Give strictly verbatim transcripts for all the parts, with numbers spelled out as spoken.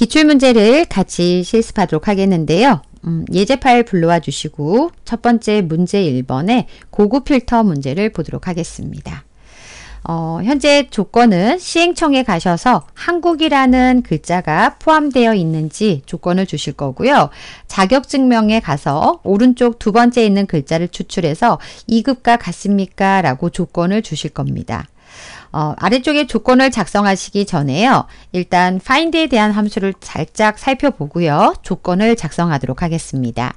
기출문제를 같이 실습하도록 하겠는데요. 음, 예제 파일 불러와 주시고 첫 번째 문제 일 번에 고급 필터 문제를 보도록 하겠습니다. 어, 현재 조건은 시행청에 가셔서 한국이라는 글자가 포함되어 있는지 조건을 주실 거고요. 자격증명에 가서 오른쪽 두 번째 있는 글자를 추출해서 이 급과 같습니까? 라고 조건을 주실 겁니다. 어, 아래쪽에 조건을 작성하시기 전에요. 일단 find에 대한 함수를 살짝 살펴보고요. 조건을 작성하도록 하겠습니다.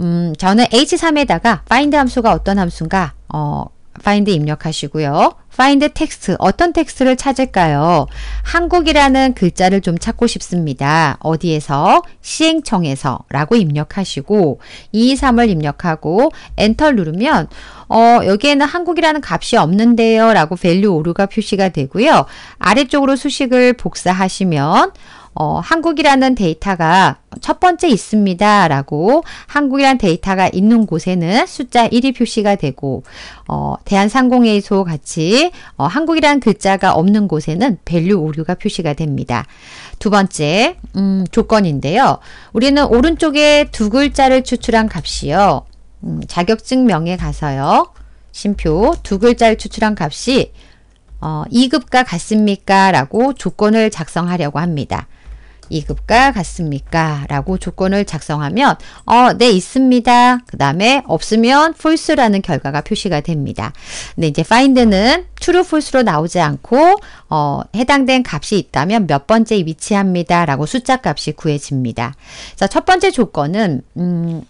음, 저는 에이치 삼에다가 find 함수가 어떤 함수인가? 어, find 입력하시고요. find 텍스트, 어떤 텍스트를 찾을까요? 한국이라는 글자를 좀 찾고 싶습니다. 어디에서? 시행청에서 라고 입력하시고 이, 이, 삼을 입력하고 엔터 누르면 어, 여기에는 한국이라는 값이 없는데요 라고 value 오르가 표시가 되고요. 아래쪽으로 수식을 복사하시면 어, 한국이라는 데이터가 첫 번째 있습니다 라고 한국이라는 데이터가 있는 곳에는 숫자 일이 표시가 되고 어, 대한상공회의소 같이 어, 한국이라는 글자가 없는 곳에는 밸류 오류가 표시가 됩니다. 두 번째 음, 조건인데요. 우리는 오른쪽에 두 글자를 추출한 값이요. 음, 자격증명에 가서요. 심표 두 글자를 추출한 값이 어, 이 급과 같습니까? 라고 조건을 작성하려고 합니다. 이 급과 같습니까? 라고 조건을 작성하면 어, 네 있습니다. 그 다음에 없으면 false라는 결과가 표시가 됩니다. 근데 이제 find는 true, false로 나오지 않고 어, 해당된 값이 있다면 몇 번째 위치합니다. 라고 숫자 값이 구해집니다. 자, 첫 번째 조건은 음,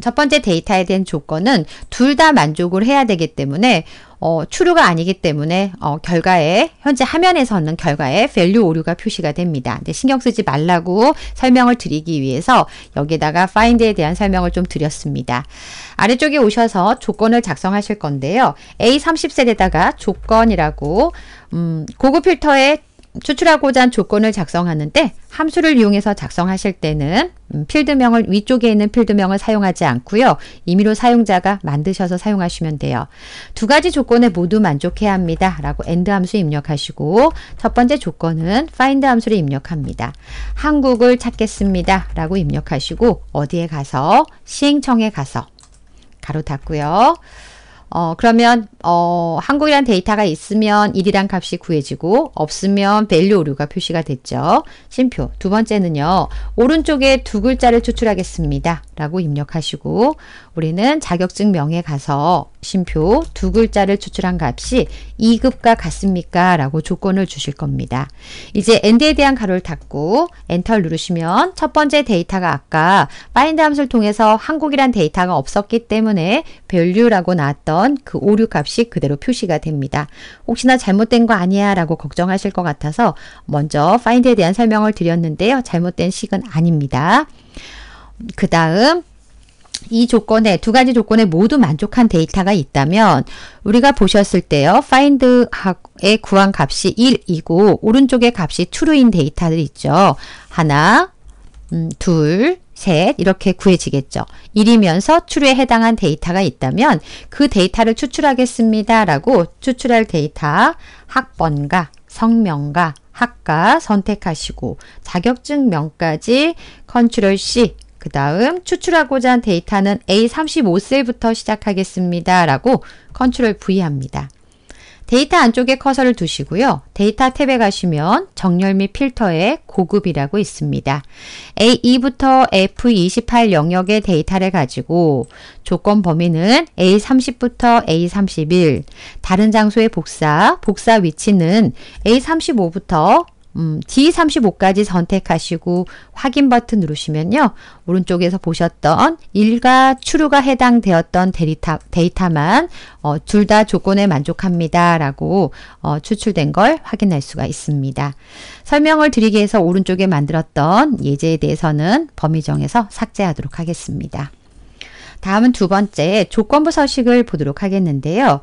첫 번째 데이터에 대한 조건은 둘 다 만족을 해야 되기 때문에 어, true가 아니기 때문에 어, 결과에 현재 화면에서는 결과에 value 오류가 표시가 됩니다. 근데 신경 쓰지 말라고 설명을 드리기 위해서 여기에다가 find에 대한 설명을 좀 드렸습니다. 아래쪽에 오셔서 조건을 작성하실 건데요. 에이 삼십 셀에다가 조건이라고 음, 고급 필터에 추출하고자 한 조건을 작성하는데 함수를 이용해서 작성하실 때는 필드명을 위쪽에 있는 필드명을 사용하지 않고요. 임의로 사용자가 만드셔서 사용하시면 돼요. 두 가지 조건에 모두 만족해야 합니다. 라고 end 함수 입력하시고 첫 번째 조건은 find 함수를 입력합니다. 한국을 찾겠습니다. 라고 입력하시고 어디에 가서 시행청에 가서 가로 닫고요. 어, 그러면, 어, 한국이란 데이터가 있으면 일이란 값이 구해지고, 없으면 밸류 오류가 표시가 됐죠. 심표. 두 번째는요, 오른쪽에 두 글자를 추출하겠습니다. 라고 입력하시고, 우리는 자격증명에 가서, 심표, 두 글자를 추출한 값이 이 급과 같습니까? 라고 조건을 주실 겁니다. 이제 엔드에 대한 가로를 닫고, 엔터를 누르시면, 첫 번째 데이터가 아까, find 함수를 통해서 한국이란 데이터가 없었기 때문에, value라고 나왔던 그 오류 값이 그대로 표시가 됩니다. 혹시나 잘못된 거 아니야 라고 걱정하실 것 같아서 먼저 find에 대한 설명을 드렸는데요. 잘못된 식은 아닙니다. 그 다음 이 조건에 두 가지 조건에 모두 만족한 데이터가 있다면 우리가 보셨을 때요. find에 구한 값이 일이고 오른쪽에 값이 true인 데이터들 있죠. 하나, 음, 둘, 셋 이렇게 구해지겠죠. 일이면서 true에 해당한 데이터가 있다면 그 데이터를 추출하겠습니다. 라고 추출할 데이터 학번과 성명과 학과 선택하시고 자격증명까지 컨트롤 씨 그 다음 추출하고자 한 데이터는 에이 삼십오 셀부터 시작하겠습니다. 라고 컨트롤 브이 합니다. 데이터 안쪽에 커서를 두시고요. 데이터 탭에 가시면 정렬 및 필터에 고급이라고 있습니다. 에이 이부터 에프 이십팔 영역의 데이터를 가지고 조건 범위는 에이 삼십부터 에이 삼십일, 다른 장소의 복사, 복사 위치는 에이 삼십오부터 음, 디 삼십오까지 선택하시고 확인 버튼 누르시면요. 오른쪽에서 보셨던 일과 true가 해당되었던 데이터, 데이터만 어, 둘 다 조건에 만족합니다. 라고 어, 추출된 걸 확인할 수가 있습니다. 설명을 드리기 위해서 오른쪽에 만들었던 예제에 대해서는 범위 정해서 삭제하도록 하겠습니다. 다음은 두 번째 조건부 서식을 보도록 하겠는데요.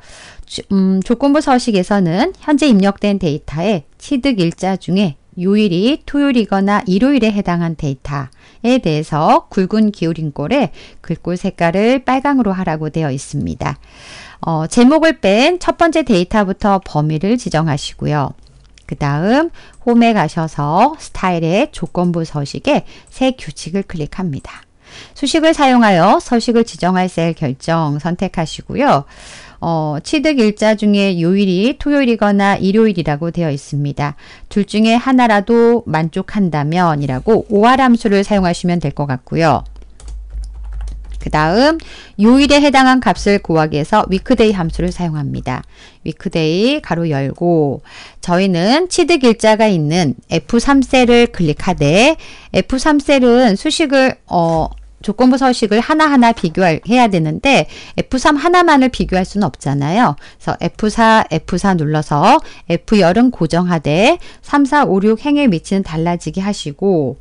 음, 조건부 서식에서는 현재 입력된 데이터의 취득 일자 중에 요일이 토요일이거나 일요일에 해당한 데이터에 대해서 굵은 기울인 꼴에 글꼴 색깔을 빨강으로 하라고 되어 있습니다. 어, 제목을 뺀 첫 번째 데이터부터 범위를 지정하시고요. 그 다음 홈에 가셔서 스타일의 조건부 서식에 새 규칙을 클릭합니다. 수식을 사용하여 서식을 지정할 셀 결정 선택하시고요. 어, 취득 일자 중에 요일이 토요일이거나 일요일이라고 되어 있습니다. 둘 중에 하나라도 만족한다면 이라고 오알 함수를 사용하시면 될 것 같고요. 그 다음 요일에 해당한 값을 구하기 위해서 위크데이 함수를 사용합니다. 위크데이 가로 열고 저희는 취득 일자가 있는 에프 삼 셀을 클릭하되 에프 삼 셀은 수식을 어, 조건부 서식을 하나하나 비교해야 되는데 에프 삼 하나만을 비교할 수는 없잖아요. 그래서 에프 사, 에프 사 눌러서 에프 십은 고정하되 삼, 사, 오, 육 행의 위치는 달라지게 하시고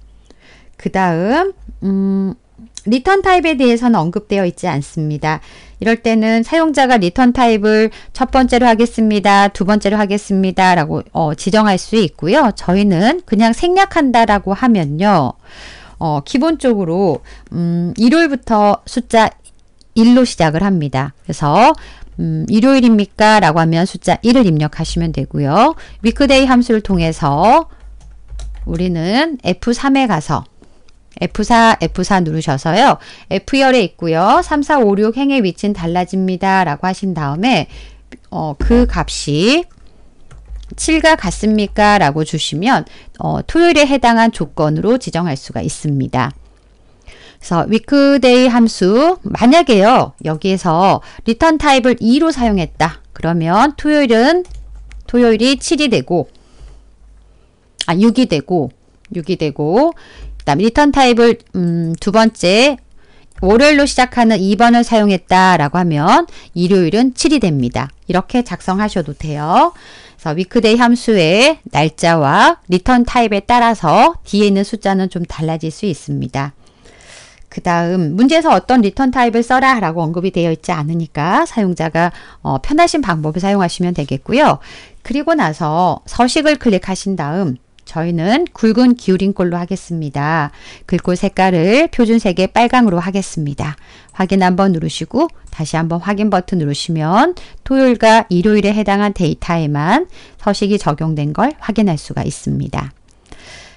그 다음 음... 리턴 타입에 대해서는 언급되어 있지 않습니다. 이럴 때는 사용자가 리턴 타입을 첫 번째로 하겠습니다. 두 번째로 하겠습니다. 라고 어, 지정할 수 있고요. 저희는 그냥 생략한다라고 하면요. 어, 기본적으로 음, 일요일부터 숫자 일로 시작을 합니다. 그래서 음, 일요일입니까? 라고 하면 숫자 일을 입력하시면 되고요. 위크데이 함수를 통해서 우리는 에프 삼에 가서 에프 사, 에프 사 누르셔서요. 에프 십에 있고요. 삼, 사, 오, 육 행의 위치는 달라집니다. 라고 하신 다음에 어, 그 값이 칠과 같습니까? 라고 주시면 어, 토요일에 해당한 조건으로 지정할 수가 있습니다. 그래서 위크데이 함수 만약에요. 여기에서 리턴 타입을 이로 사용했다. 그러면 토요일은 토요일이 칠이 되고 아 육이 되고 육이 되고 그 다음에 리턴 타입을 음, 두 번째 월요일로 시작하는 이 번을 사용했다 라고 하면 일요일은 칠이 됩니다. 이렇게 작성하셔도 돼요. 그래서 위크데이 함수의 날짜와 리턴 타입에 따라서 뒤에 있는 숫자는 좀 달라질 수 있습니다. 그 다음 문제에서 어떤 리턴 타입을 써라 라고 언급이 되어 있지 않으니까 사용자가 어, 편하신 방법을 사용하시면 되겠고요. 그리고 나서 서식을 클릭하신 다음 저희는 굵은 기울임꼴로 하겠습니다. 글꼴 색깔을 표준색의 빨강으로 하겠습니다. 확인 한번 누르시고 다시 한번 확인 버튼 누르시면 토요일과 일요일에 해당한 데이터에만 서식이 적용된 걸 확인할 수가 있습니다.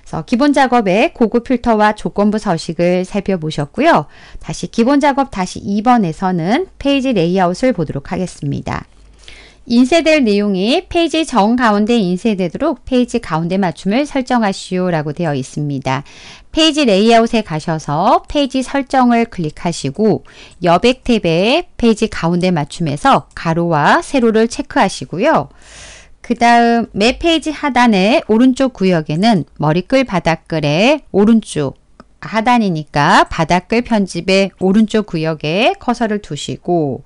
그래서 기본 작업의 고급 필터와 조건부 서식을 살펴보셨고요. 다시 기본 작업 다시 이 번에서는 페이지 레이아웃을 보도록 하겠습니다. 인쇄될 내용이 페이지 정 가운데 인쇄되도록 페이지 가운데 맞춤을 설정하시오 라고 되어 있습니다. 페이지 레이아웃에 가셔서 페이지 설정을 클릭하시고 여백 탭에 페이지 가운데 맞춤에서 가로와 세로를 체크하시고요. 그 다음 맵 페이지 하단의 오른쪽 구역에는 머리글 바닥글의 오른쪽 하단이니까 바닥글 편집의 오른쪽 구역에 커서를 두시고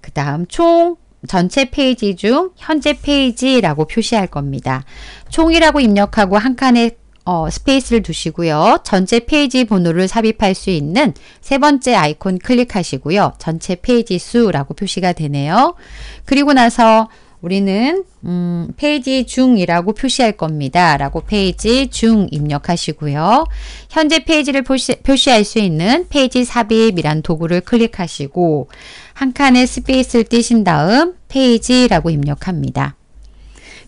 그 다음 총 전체 페이지 중 현재 페이지라고 표시할 겁니다. 총이라고 입력하고 한 칸에 어, 스페이스를 두시고요. 전체 페이지 번호를 삽입할 수 있는 세 번째 아이콘 클릭하시고요. 전체 페이지 수라고 표시가 되네요. 그리고 나서 우리는 음, 페이지 중이라고 표시할 겁니다. 라고 페이지 중 입력하시고요. 현재 페이지를 표시, 표시할 수 있는 페이지 삽입이란 도구를 클릭하시고 한 칸의 스페이스를 띄신 다음 페이지라고 입력합니다.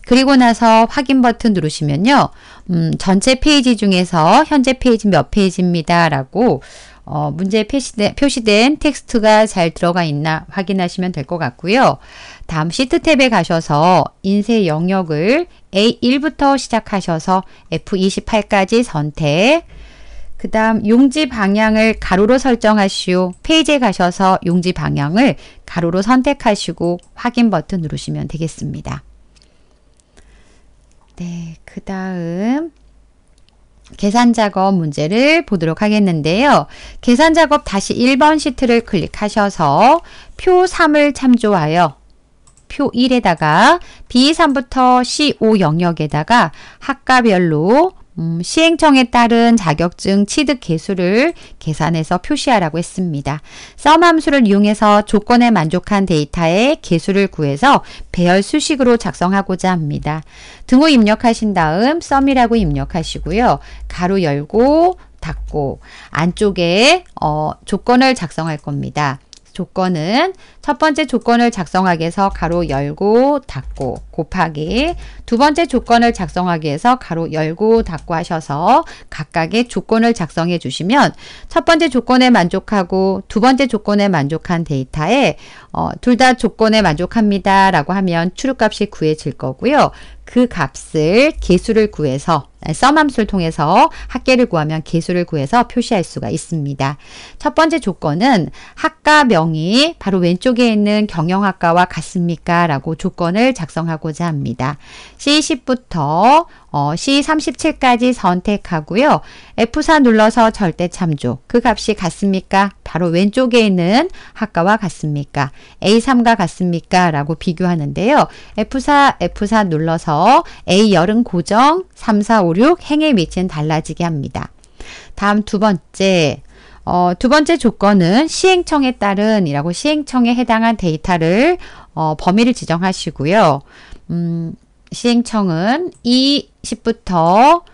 그리고 나서 확인 버튼 누르시면요. 음, 전체 페이지 중에서 현재 페이지 몇 페이지입니다. 라고 어, 문제에 표시된, 표시된 텍스트가 잘 들어가 있나 확인하시면 될 것 같고요. 다음 시트 탭에 가셔서 인쇄 영역을 에이 일부터 시작하셔서 에프 이십팔까지 선택 그 다음 용지 방향을 가로로 설정하시오. 페이지에 가셔서 용지 방향을 가로로 선택하시고 확인 버튼 누르시면 되겠습니다. 네, 그 다음 계산 작업 문제를 보도록 하겠는데요. 계산 작업 다시 일 번 시트를 클릭하셔서 표 삼을 참조하여 표 일에다가 비 삼부터 씨 오 영역에다가 학과별로 음, 시행청에 따른 자격증 취득 개수를 계산해서 표시하라고 했습니다. 썸 함수를 이용해서 조건에 만족한 데이터의 개수를 구해서 배열 수식으로 작성하고자 합니다. 등호 입력하신 다음 썸이라고 입력하시고요. 가로 열고 닫고 안쪽에 어, 조건을 작성할 겁니다. 조건은 첫 번째 조건을 작성하기 위해서 가로 열고 닫고 곱하기 두 번째 조건을 작성하기 위해서 가로 열고 닫고 하셔서 각각의 조건을 작성해 주시면 첫 번째 조건에 만족하고 두 번째 조건에 만족한 데이터에 어, 둘 다 조건에 만족합니다 라고 하면 추류값이 구해질 거고요. 그 값을 개수를 구해서 썸함수를 통해서 합계를 구하면 개수를 구해서 표시할 수가 있습니다. 첫 번째 조건은 학과명이 바로 왼쪽에 있는 경영학과와 같습니까? 라고 조건을 작성하고자 합니다. 씨 십부터 어, 씨 삼십칠까지 선택하고요. 에프 사 눌러서 절대 참조. 그 값이 같습니까? 바로 왼쪽에 있는 학과와 같습니까? 에이 삼과 같습니까? 라고 비교하는데요. 에프 사, 에프 사 눌러서 에이 열은 고정, 삼, 사, 오, 육 행의 위치는 달라지게 합니다. 다음 두 번째. 어, 두 번째 조건은 시행청에 따른 이라고 시행청에 해당한 데이터를 어, 범위를 지정하시고요. 음, 시행청은 이 십부터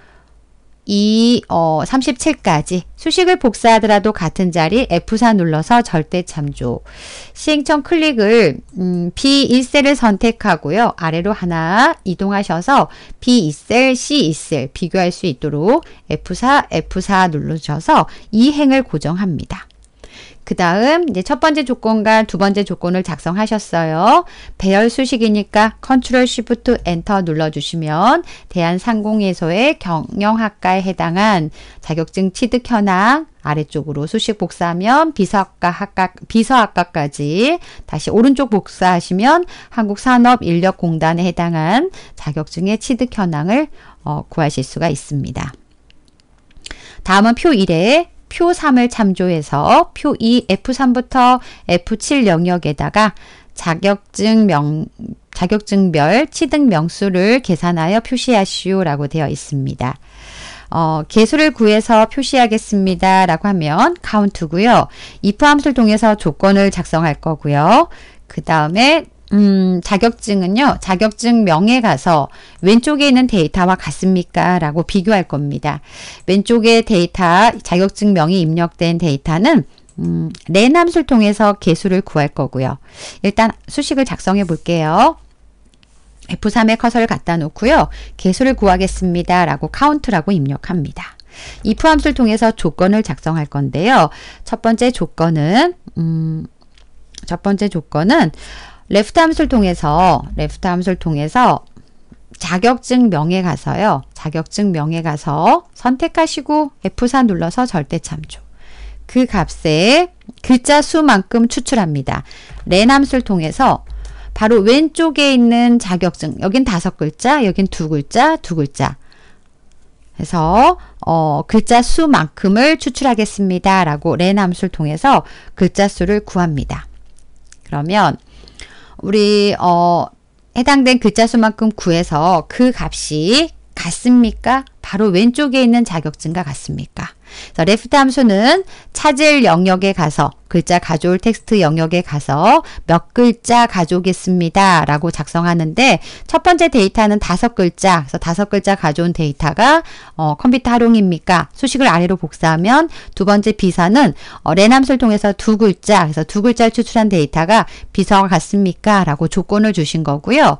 이 삼십칠까지 수식을 복사하더라도 같은 자리 에프 사 눌러서 절대 참조. 시행청 클릭을 음, 비 일 셀을 선택하고요. 아래로 하나 이동하셔서 비 이 셀, 씨 이 셀 비교할 수 있도록 에프 사, 에프 사 누르셔서 이 행을 고정합니다. 그 다음 이제 첫 번째 조건과 두 번째 조건을 작성하셨어요. 배열 수식이니까 컨트롤 쉬프트 엔터 눌러주시면 대한상공회의소의 경영학과에 해당한 자격증 취득 현황 아래쪽으로 수식 복사하면 비서학과 학과, 비서학과까지 다시 오른쪽 복사하시면 한국산업인력공단에 해당한 자격증의 취득 현황을 어, 구하실 수가 있습니다. 다음은 표 일에 표 삼을 참조해서 표 이 에프 삼부터 에프 칠 영역에다가 자격증명, 자격증별 취득 명수를 계산하여 표시하시오 라고 되어 있습니다. 어, 개수를 구해서 표시하겠습니다 라고 하면 카운트고요. if 함수를 통해서 조건을 작성할 거고요. 그 다음에 음, 자격증은요. 자격증명에 가서 왼쪽에 있는 데이터와 같습니까? 라고 비교할 겁니다. 왼쪽에 데이터, 자격증명이 입력된 데이터는 음, len 함수를 통해서 개수를 구할 거고요. 일단 수식을 작성해 볼게요. 에프 삼에 커서를 갖다 놓고요. 개수를 구하겠습니다. 라고 count라고 입력합니다. if 함수를 통해서 조건을 작성할 건데요. 첫 번째 조건은 음, 첫 번째 조건은 레프트 함수를 통해서 레프트 함수를 통해서 자격증명에 가서요. 자격증명에 가서 선택하시고 에프 사 눌러서 절대 참조. 그 값에 글자 수만큼 추출합니다. len 함수를 통해서 바로 왼쪽에 있는 자격증. 여긴 다섯 글자, 여긴 두 글자, 두 글자. 그래서 어, 글자 수만큼을 추출하겠습니다. 라고 len 함수를 통해서 글자 수를 구합니다. 그러면 우리 어 해당된 글자 수만큼 구해서 그 값이 같습니까? 바로 왼쪽에 있는 자격증과 같습니까? 그래서 레프트 함수는 찾을 영역에 가서 글자 가져올 텍스트 영역에 가서 몇 글자 가져오겠습니다 라고 작성하는데 첫 번째 데이터는 다섯 글자 그래서 다섯 글자 가져온 데이터가 어, 컴퓨터 활용입니까? 수식을 아래로 복사하면 두 번째 비서는 어, len 함수를 통해서 두 글자 그래서 두 글자를 추출한 데이터가 비서와 같습니까? 라고 조건을 주신 거고요.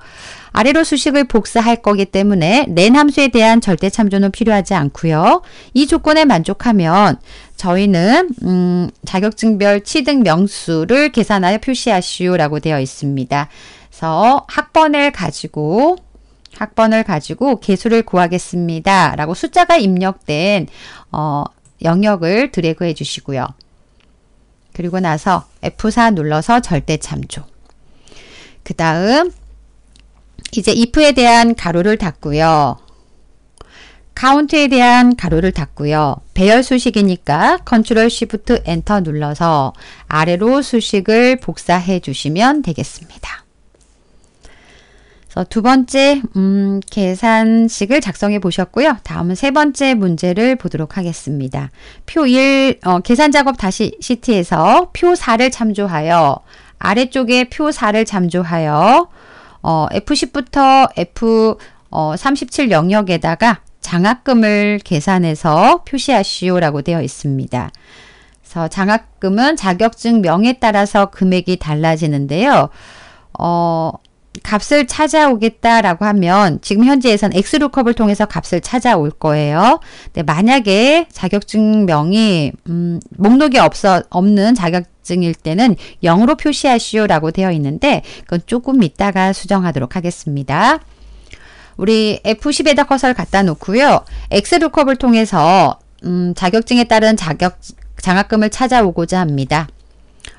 아래로 수식을 복사할 거기 때문에 len 함수에 대한 절대 참조는 필요하지 않고요. 이 조건에 만족하면 저희는 음, 자격증별 취득 명수를 계산하여 표시하시오 라고 되어 있습니다. 그래서 학번을 가지고 학번을 가지고 개수를 구하겠습니다 라고 숫자가 입력된 어, 영역을 드래그 해 주시고요. 그리고 나서 에프 사 눌러서 절대 참조. 그 다음 이제 if에 대한 가로를 닫고요. 카운트에 대한 가로를 닫고요. 배열 수식이니까 컨트롤 쉬프트 엔터 눌러서 아래로 수식을 복사해 주시면 되겠습니다. 그래서 두 번째 음, 계산식을 작성해 보셨고요. 다음은 세 번째 문제를 보도록 하겠습니다. 표 일 어, 계산 작업 다시 시트에서 표 사를 참조하여 아래쪽에 표 사를 참조하여 어, 에프 십부터 에프 삼십칠 영역에다가 장학금을 계산해서 표시하시오 라고 되어 있습니다. 그래서 장학금은 자격증 명에 따라서 금액이 달라지는데요. 어, 값을 찾아오겠다라고 하면 지금 현재에선 엑스루컵을 통해서 값을 찾아올 거예요. 근데 만약에 자격증명이 음, 목록이 없어, 없는 자격증일 때는 영으로 표시하시오라고 되어 있는데 그건 조금 이따가 수정하도록 하겠습니다. 우리 에프 십에다 커서를 갖다 놓고요. 엑스루컵을 통해서 음, 자격증에 따른 자격, 장학금을 찾아오고자 합니다.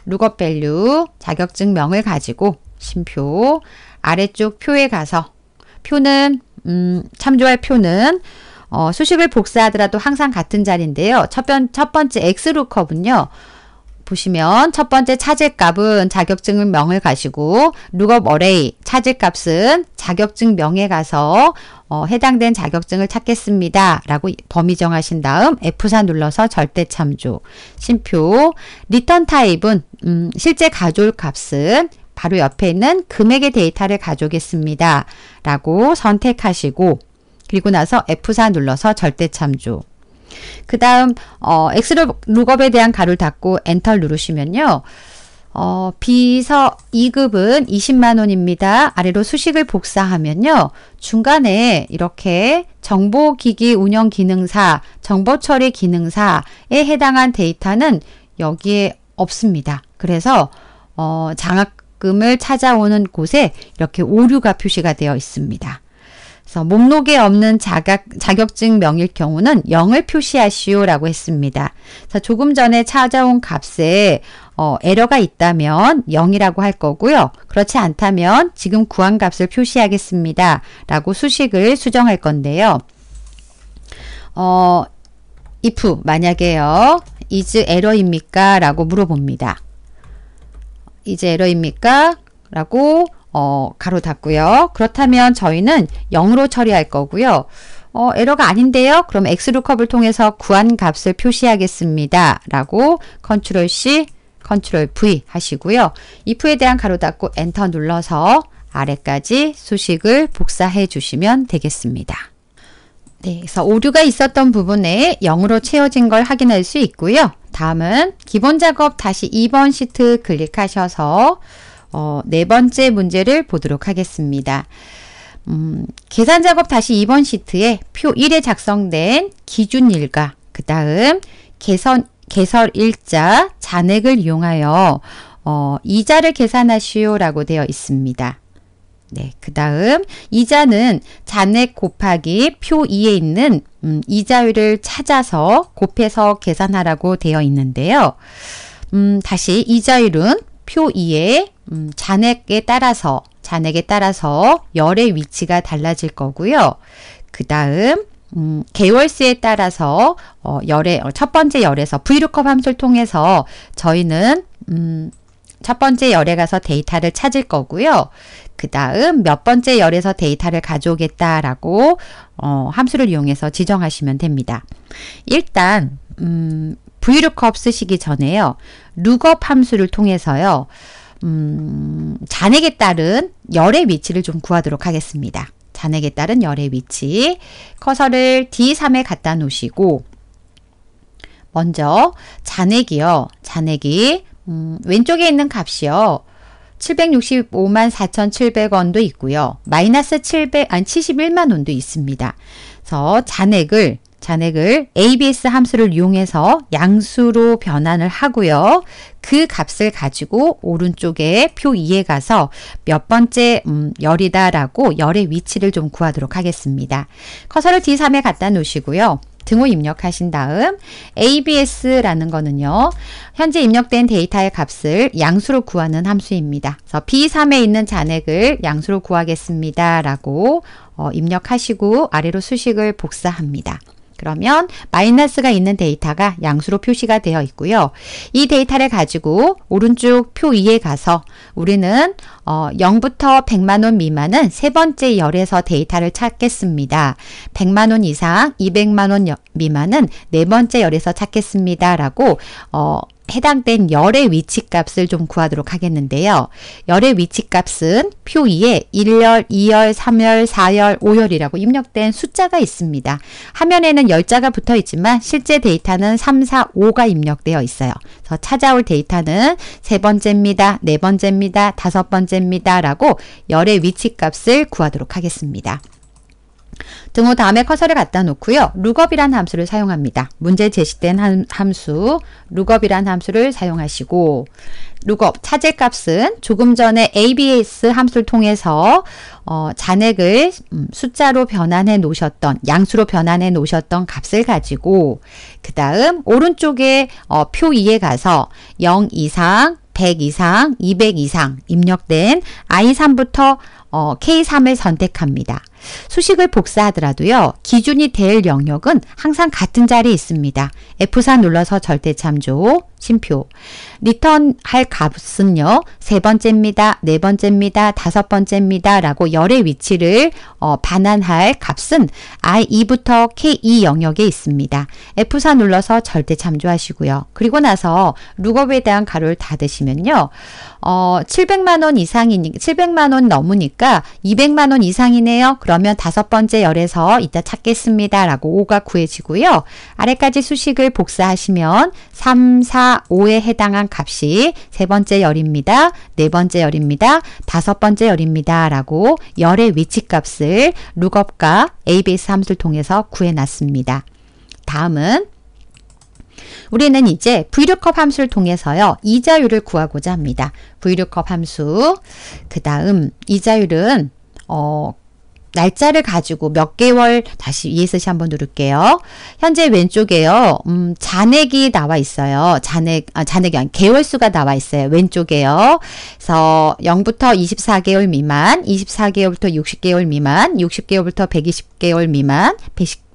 룩업 밸류, 자격증명을 가지고 심표, 아래쪽 표에 가서 표는 음, 참조할 표는 어, 수식을 복사하더라도 항상 같은 자리인데요. 첫, 번, 첫 번째 엑스루컵은요. 보시면 첫 번째 차제값은 자격증 명을 가시고 룩업 어레이 차제값은 자격증 명에 가서 어, 해당된 자격증을 찾겠습니다. 라고 범위 정하신 다음 에프 사 눌러서 절대 참조 심표 리턴 타입은 음, 실제 가져올 값은 바로 옆에 있는 금액의 데이터를 가져오겠습니다. 라고 선택하시고 그리고 나서 에프 사 눌러서 절대 참조 그 다음 어, 엑스룩업에 대한 가로를 닫고 엔터 누르시면요. 어, 비서 이 급은 이십만 원입니다. 아래로 수식을 복사하면요. 중간에 이렇게 정보기기 운영 기능사, 정보처리 기능사에 해당한 데이터는 여기에 없습니다. 그래서 어, 장학금을 찾아오는 곳에 이렇게 오류가 표시가 되어 있습니다. 그래서 목록에 없는 자각, 자격증 명일 경우는 영을 표시하시오라고 했습니다. 그래서 조금 전에 찾아온 값에 어, 에러가 있다면 영이라고 할 거고요. 그렇지 않다면 지금 구한 값을 표시하겠습니다. 라고 수식을 수정할 건데요. 어, if 만약에요. is 에러입니까? 라고 물어봅니다. is 에러입니까? 라고 어, 가로 닫고요. 그렇다면 저희는 영으로 처리할 거고요. 어, 에러가 아닌데요. 그럼 엑스루컵을 통해서 구한 값을 표시하겠습니다. 라고 컨트롤 씨, 컨트롤 브이 하시고요. if에 대한 가로 닫고 엔터 눌러서 아래까지 수식을 복사해 주시면 되겠습니다. 네, 그래서 오류가 있었던 부분에 영으로 채워진 걸 확인할 수 있고요. 다음은 기본 작업 다시 이 번 시트 클릭하셔서 어, 네 번째 문제를 보도록 하겠습니다. 음, 계산 작업 다시 이 번 시트에 표 일에 작성된 기준 일과 그 다음 개선, 개설 일자 잔액을 이용하여 어, 이자를 계산하시오 라고 되어 있습니다. 네, 그 다음 이자는 잔액 곱하기 표 이에 있는 음, 이자율을 찾아서 곱해서 계산하라고 되어 있는데요. 음, 다시 이자율은 표 이에 음, 잔액에 따라서 잔액에 따라서 열의 위치가 달라질 거고요. 그 다음 음, 개월수에 따라서 어, 열의 첫 번째 열에서 브이룩업 함수를 통해서 저희는 음, 첫 번째 열에 가서 데이터를 찾을 거고요. 그 다음 몇 번째 열에서 데이터를 가져오겠다라고 어, 함수를 이용해서 지정하시면 됩니다. 일단 음, 브이룩업 쓰시기 전에요. 룩업 함수를 통해서요. 음, 잔액에 따른 열의 위치를 좀 구하도록 하겠습니다. 잔액에 따른 열의 위치 커서를 디 삼에 갖다 놓으시고 먼저 잔액이요. 잔액이 음, 왼쪽에 있는 값이요. 칠백육십오만 사천칠백 원도 있고요. 마이너스 칠백칠십일만 원도 있습니다. 그래서 잔액을 잔액을 에이비에스 함수를 이용해서 양수로 변환을 하고요. 그 값을 가지고 오른쪽에 표 이에 가서 몇 번째 음, 열이다라고 열의 위치를 좀 구하도록 하겠습니다. 커서를 디 삼에 갖다 놓으시고요. 등호 입력하신 다음 에이비에스라는 거는요. 현재 입력된 데이터의 값을 양수로 구하는 함수입니다. 그래서 비 삼에 있는 잔액을 양수로 구하겠습니다. 라고 어, 입력하시고 아래로 수식을 복사합니다. 그러면 마이너스가 있는 데이터가 양수로 표시가 되어 있고요. 이 데이터를 가지고 오른쪽 표 이에 가서 우리는 어, 영부터 백만 원 미만은 세 번째 열에서 데이터를 찾겠습니다. 백만 원 이상 이백만 원 미만은 네 번째 열에서 찾겠습니다. 라고 어, 해당된 열의 위치값을 좀 구하도록 하겠는데요. 열의 위치값은 표 이에 일 열, 이 열, 삼 열, 사 열, 오 열이라고 입력된 숫자가 있습니다. 화면에는 열 자가 붙어 있지만 실제 데이터는 삼, 사, 오가 입력되어 있어요. 그래서 찾아올 데이터는 세 번째입니다. 네 번째입니다. 다섯 번째입니다. 라고 열의 위치값을 구하도록 하겠습니다. 등호 다음에 커서를 갖다 놓고요. 룩업이란 함수를 사용합니다. 문제 제시된 함, 함수 룩업이란 함수를 사용하시고 룩업 차재 값은 조금 전에 에이비에스 함수를 통해서 어, 잔액을 음, 숫자로 변환해 놓으셨던 양수로 변환해 놓으셨던 값을 가지고 그 다음 오른쪽에 어, 표 이에 가서 영 이상 백 이상 이백 이상 입력된 아이 삼부터 어, 케이 삼을 선택합니다. 수식을 복사하더라도요. 기준이 될 영역은 항상 같은 자리에 있습니다. 에프 사 눌러서 절대참조, 쉼표. 리턴 할 값은요. 세 번째입니다. 네 번째입니다. 다섯 번째입니다. 라고 열의 위치를 어, 반환할 값은 아이 이부터 케이 이 영역에 있습니다. 에프 사 눌러서 절대참조 하시고요. 그리고 나서 룩업에 대한 가로를 닫으시면요. 어, 칠백만 원 이상이니 칠백만 원 넘으니까 이백만 원 이상이네요. 그러면 다섯 번째 열에서 이따 찾겠습니다. 라고 오가 구해지고요. 아래까지 수식을 복사하시면 삼, 사, 오에 해당한 값이 세 번째 열입니다. 네 번째 열입니다. 다섯 번째 열입니다. 라고 열의 위치값을 룩업과 에이비에스 함수를 통해서 구해놨습니다. 다음은 우리는 이제 브이룩업 함수를 통해서요. 이자율을 구하고자 합니다. 브이룩업 함수 그 다음 이자율은 어 날짜를 가지고 몇 개월 다시 이에스씨 한번 누를게요. 현재 왼쪽에요. 음, 잔액이 나와 있어요. 잔액 아, 잔액이 아니 개월수가 나와 있어요. 왼쪽에요. 그래서 영부터 이십사 개월 미만, 이십사 개월부터 육십 개월 미만, 육십 개월부터 백이십 개월 미만,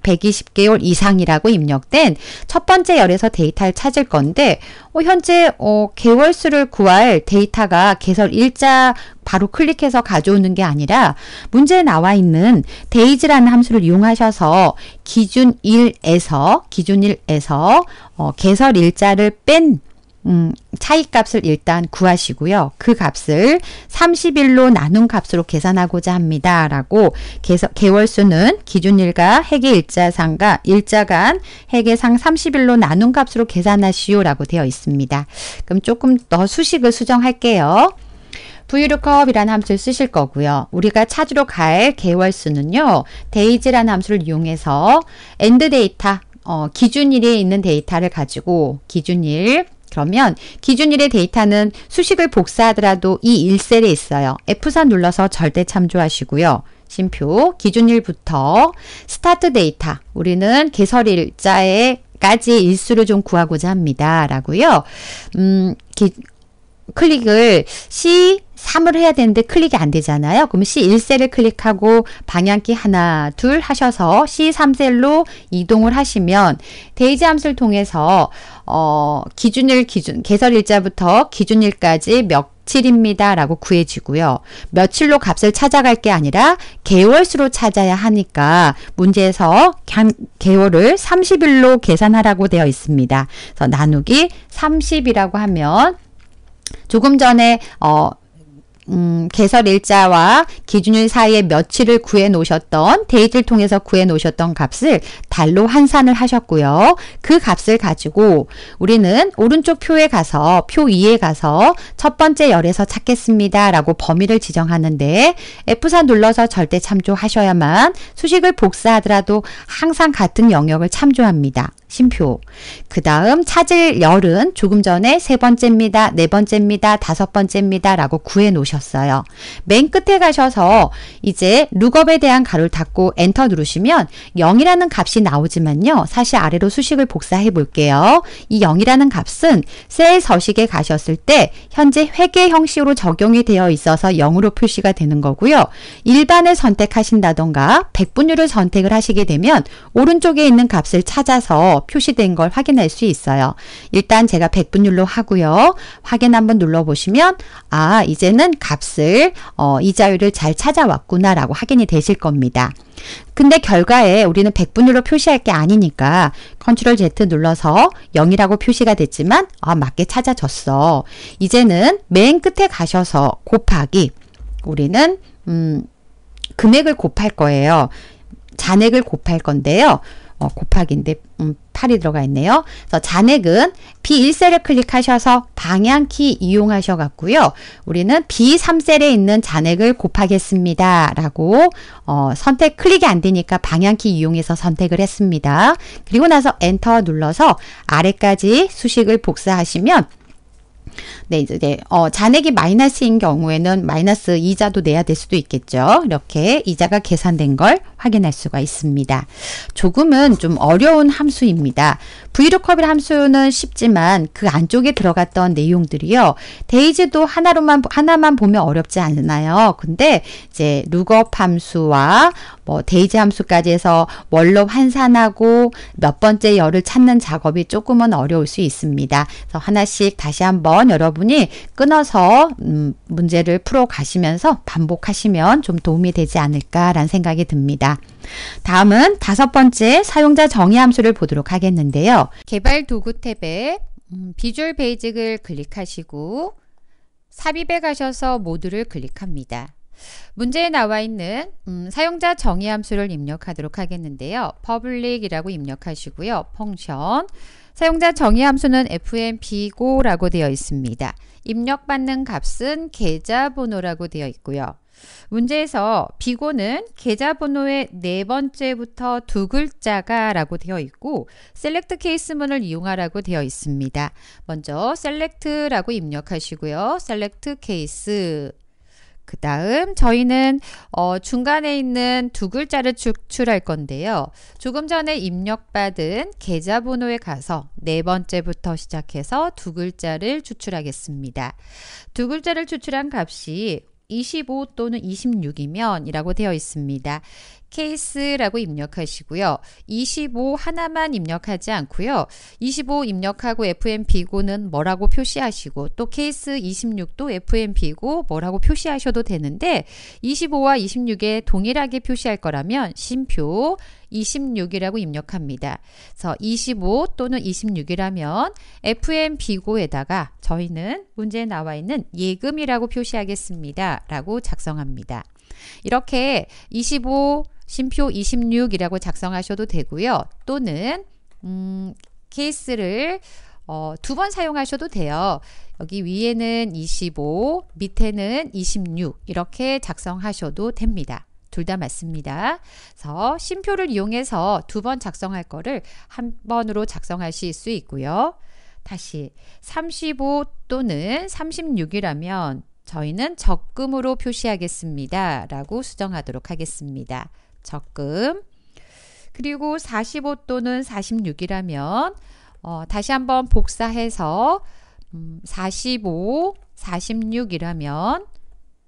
백이십 개월 이상이라고 입력된 첫 번째 열에서 데이터를 찾을 건데 어, 현재 어, 개월수를 구할 데이터가 개설 일자 바로 클릭해서 가져오는 게 아니라 문제에 나와 있는 데이즈라는 함수를 이용하셔서 기준 일에서 기준 일에서 어, 개설 일자를 뺀 음, 차이값을 일단 구하시고요. 그 값을 삼십일로 나눈 값으로 계산하고자 합니다. 라고 개서, 개월수는 기준일과 해계일자상과 일자간 해계상 삼십일로 나눈 값으로 계산하시오 라고 되어 있습니다. 그럼 조금 더 수식을 수정할게요. 브이룩업이라는 함수를 쓰실 거고요. 우리가 찾으러 갈 개월수는요. 데이즈라는 함수를 이용해서 엔드 데이터 어, 기준일에 있는 데이터를 가지고 기준일 그러면 기준일의 데이터는 수식을 복사하더라도 이 일 셀에 있어요. 에프 사 눌러서 절대 참조하시고요. 쉼표 기준일부터 스타트 데이터 우리는 개설일자에까지 일수를 좀 구하고자 합니다. 라고요. 음, 기, 클릭을 씨 삼을 해야 되는데 클릭이 안 되잖아요. 그럼 씨 일 셀을 클릭하고 방향키 하나, 둘 하셔서 씨 삼 셀로 이동을 하시면 데이즈 함수를 통해서 어, 기준일 기준 개설일자부터 기준일까지 며칠입니다. 라고 구해지고요. 며칠로 값을 찾아갈 게 아니라 개월수로 찾아야 하니까 문제에서 개월을 삼십일로 계산하라고 되어 있습니다. 그래서 나누기 삼십이라고 하면 조금 전에 어, 음, 개설 일자와 기준일 사이에 며칠을 구해 놓으셨던 데이트를 통해서 구해 놓으셨던 값을 달로 환산을 하셨고요. 그 값을 가지고 우리는 오른쪽 표에 가서 표 이에 가서 첫 번째 열에서 찾겠습니다. 라고 범위를 지정하는데 에프 사 눌러서 절대 참조하셔야만 수식을 복사하더라도 항상 같은 영역을 참조합니다. 쉼표. 그 다음 찾을 열은 조금 전에 세 번째입니다. 네 번째입니다. 다섯 번째입니다. 라고 구해 놓으셨어요. 맨 끝에 가셔서 이제 룩업에 대한 가로를 닫고 엔터 누르시면 영이라는 값이 나오지만요. 사실 아래로 수식을 복사해 볼게요. 이 영이라는 값은 셀 서식에 가셨을 때 현재 회계 형식으로 적용이 되어 있어서 영으로 표시가 되는 거고요. 일반을 선택하신다던가 백분율을 선택을 하시게 되면 오른쪽에 있는 값을 찾아서 표시된 걸 확인할 수 있어요. 일단 제가 백분율로 하고요. 확인 한번 눌러보시면 아 이제는 값을 어, 이자율을 잘 찾아왔구나 라고 확인이 되실 겁니다. 근데 결과에 우리는 백분율로 표시할 게 아니니까 컨트롤 Z 눌러서 영이라고 표시가 됐지만 아, 맞게 찾아졌어. 이제는 맨 끝에 가셔서 곱하기. 우리는 음, 금액을 곱할 거예요. 잔액을 곱할 건데요. 어, 곱하기인데 음, 팔이 들어가 있네요. 그래서 잔액은 비 일 셀을 클릭하셔서 방향키 이용하셔갖고요. 우리는 비 삼 셀에 있는 잔액을 곱하겠습니다. 라고 어, 선택 클릭이 안 되니까 방향키 이용해서 선택을 했습니다. 그리고 나서 엔터 눌러서 아래까지 수식을 복사하시면 네, 이제, 어, 잔액이 마이너스인 경우에는 마이너스 이자도 내야 될 수도 있겠죠. 이렇게 이자가 계산된 걸 확인할 수가 있습니다. 조금은 좀 어려운 함수입니다. 브이룩커블 함수는 쉽지만 그 안쪽에 들어갔던 내용들이요. 데이지도 하나로만, 하나만 보면 어렵지 않나요? 근데 이제 룩업 함수와 뭐 데이지 함수까지 해서 월롭 환산하고 몇 번째 열을 찾는 작업이 조금은 어려울 수 있습니다. 그래서 하나씩 다시 한번 여러분이 끊어서 음, 문제를 풀어 가시면서 반복하시면 좀 도움이 되지 않을까라는 생각이 듭니다. 다음은 다섯 번째 사용자 정의 함수를 보도록 하겠는데요. 개발 도구 탭에 음, 비주얼 베이직을 클릭하시고 삽입에 가셔서 모드를 클릭합니다. 문제에 나와 있는 음, 사용자 정의 함수를 입력하도록 하겠는데요. public이라고 입력하시고요. 펑션 사용자 정의 함수는 에프엠 비고 라고 되어 있습니다. 입력받는 값은 계좌번호라고 되어 있고요. 문제에서 비고는 계좌번호의 네 번째부터 두 글자가 라고 되어 있고 셀렉트 케이스문을 이용하라고 되어 있습니다. 먼저 셀렉트라고 입력하시고요. 셀렉트 케이스 그 다음 저희는 어 중간에 있는 두 글자를 추출할 건데요. 조금 전에 입력받은 계좌번호에 가서 네 번째부터 시작해서 두 글자를 추출하겠습니다. 두 글자를 추출한 값이 이십오 또는 이십육이면 이라고 되어 있습니다. 케이스라고 입력하시고요. 이십오 하나만 입력하지 않고요. 이십오 입력하고 에프엠 비고는 뭐라고 표시하시고 또 케이스 이십육도 에프엠 비고 뭐라고 표시하셔도 되는데 이십오와 이십육에 동일하게 표시할 거라면 심표 이십육이라고 입력합니다. 그래서 이십오 또는 이십육이라면 에프엠 비고에다가 저희는 문제에 나와 있는 예금이라고 표시하겠습니다. 라고 작성합니다. 이렇게 이십오, 심표 이십육이라고 작성하셔도 되고요. 또는 음, 케이스를 어, 두 번 사용하셔도 돼요. 여기 위에는 이십오, 밑에는 이십육 이렇게 작성하셔도 됩니다. 둘 다 맞습니다. 그래서 심표를 이용해서 두 번 작성할 거를 한 번으로 작성하실 수 있고요. 다시 삼십오 또는 삼십육이라면 저희는 적금으로 표시하겠습니다. 라고 수정하도록 하겠습니다. 적금 그리고 사십오 또는 사십육이라면 어, 다시 한번 복사해서 음, 사십오, 사십육이라면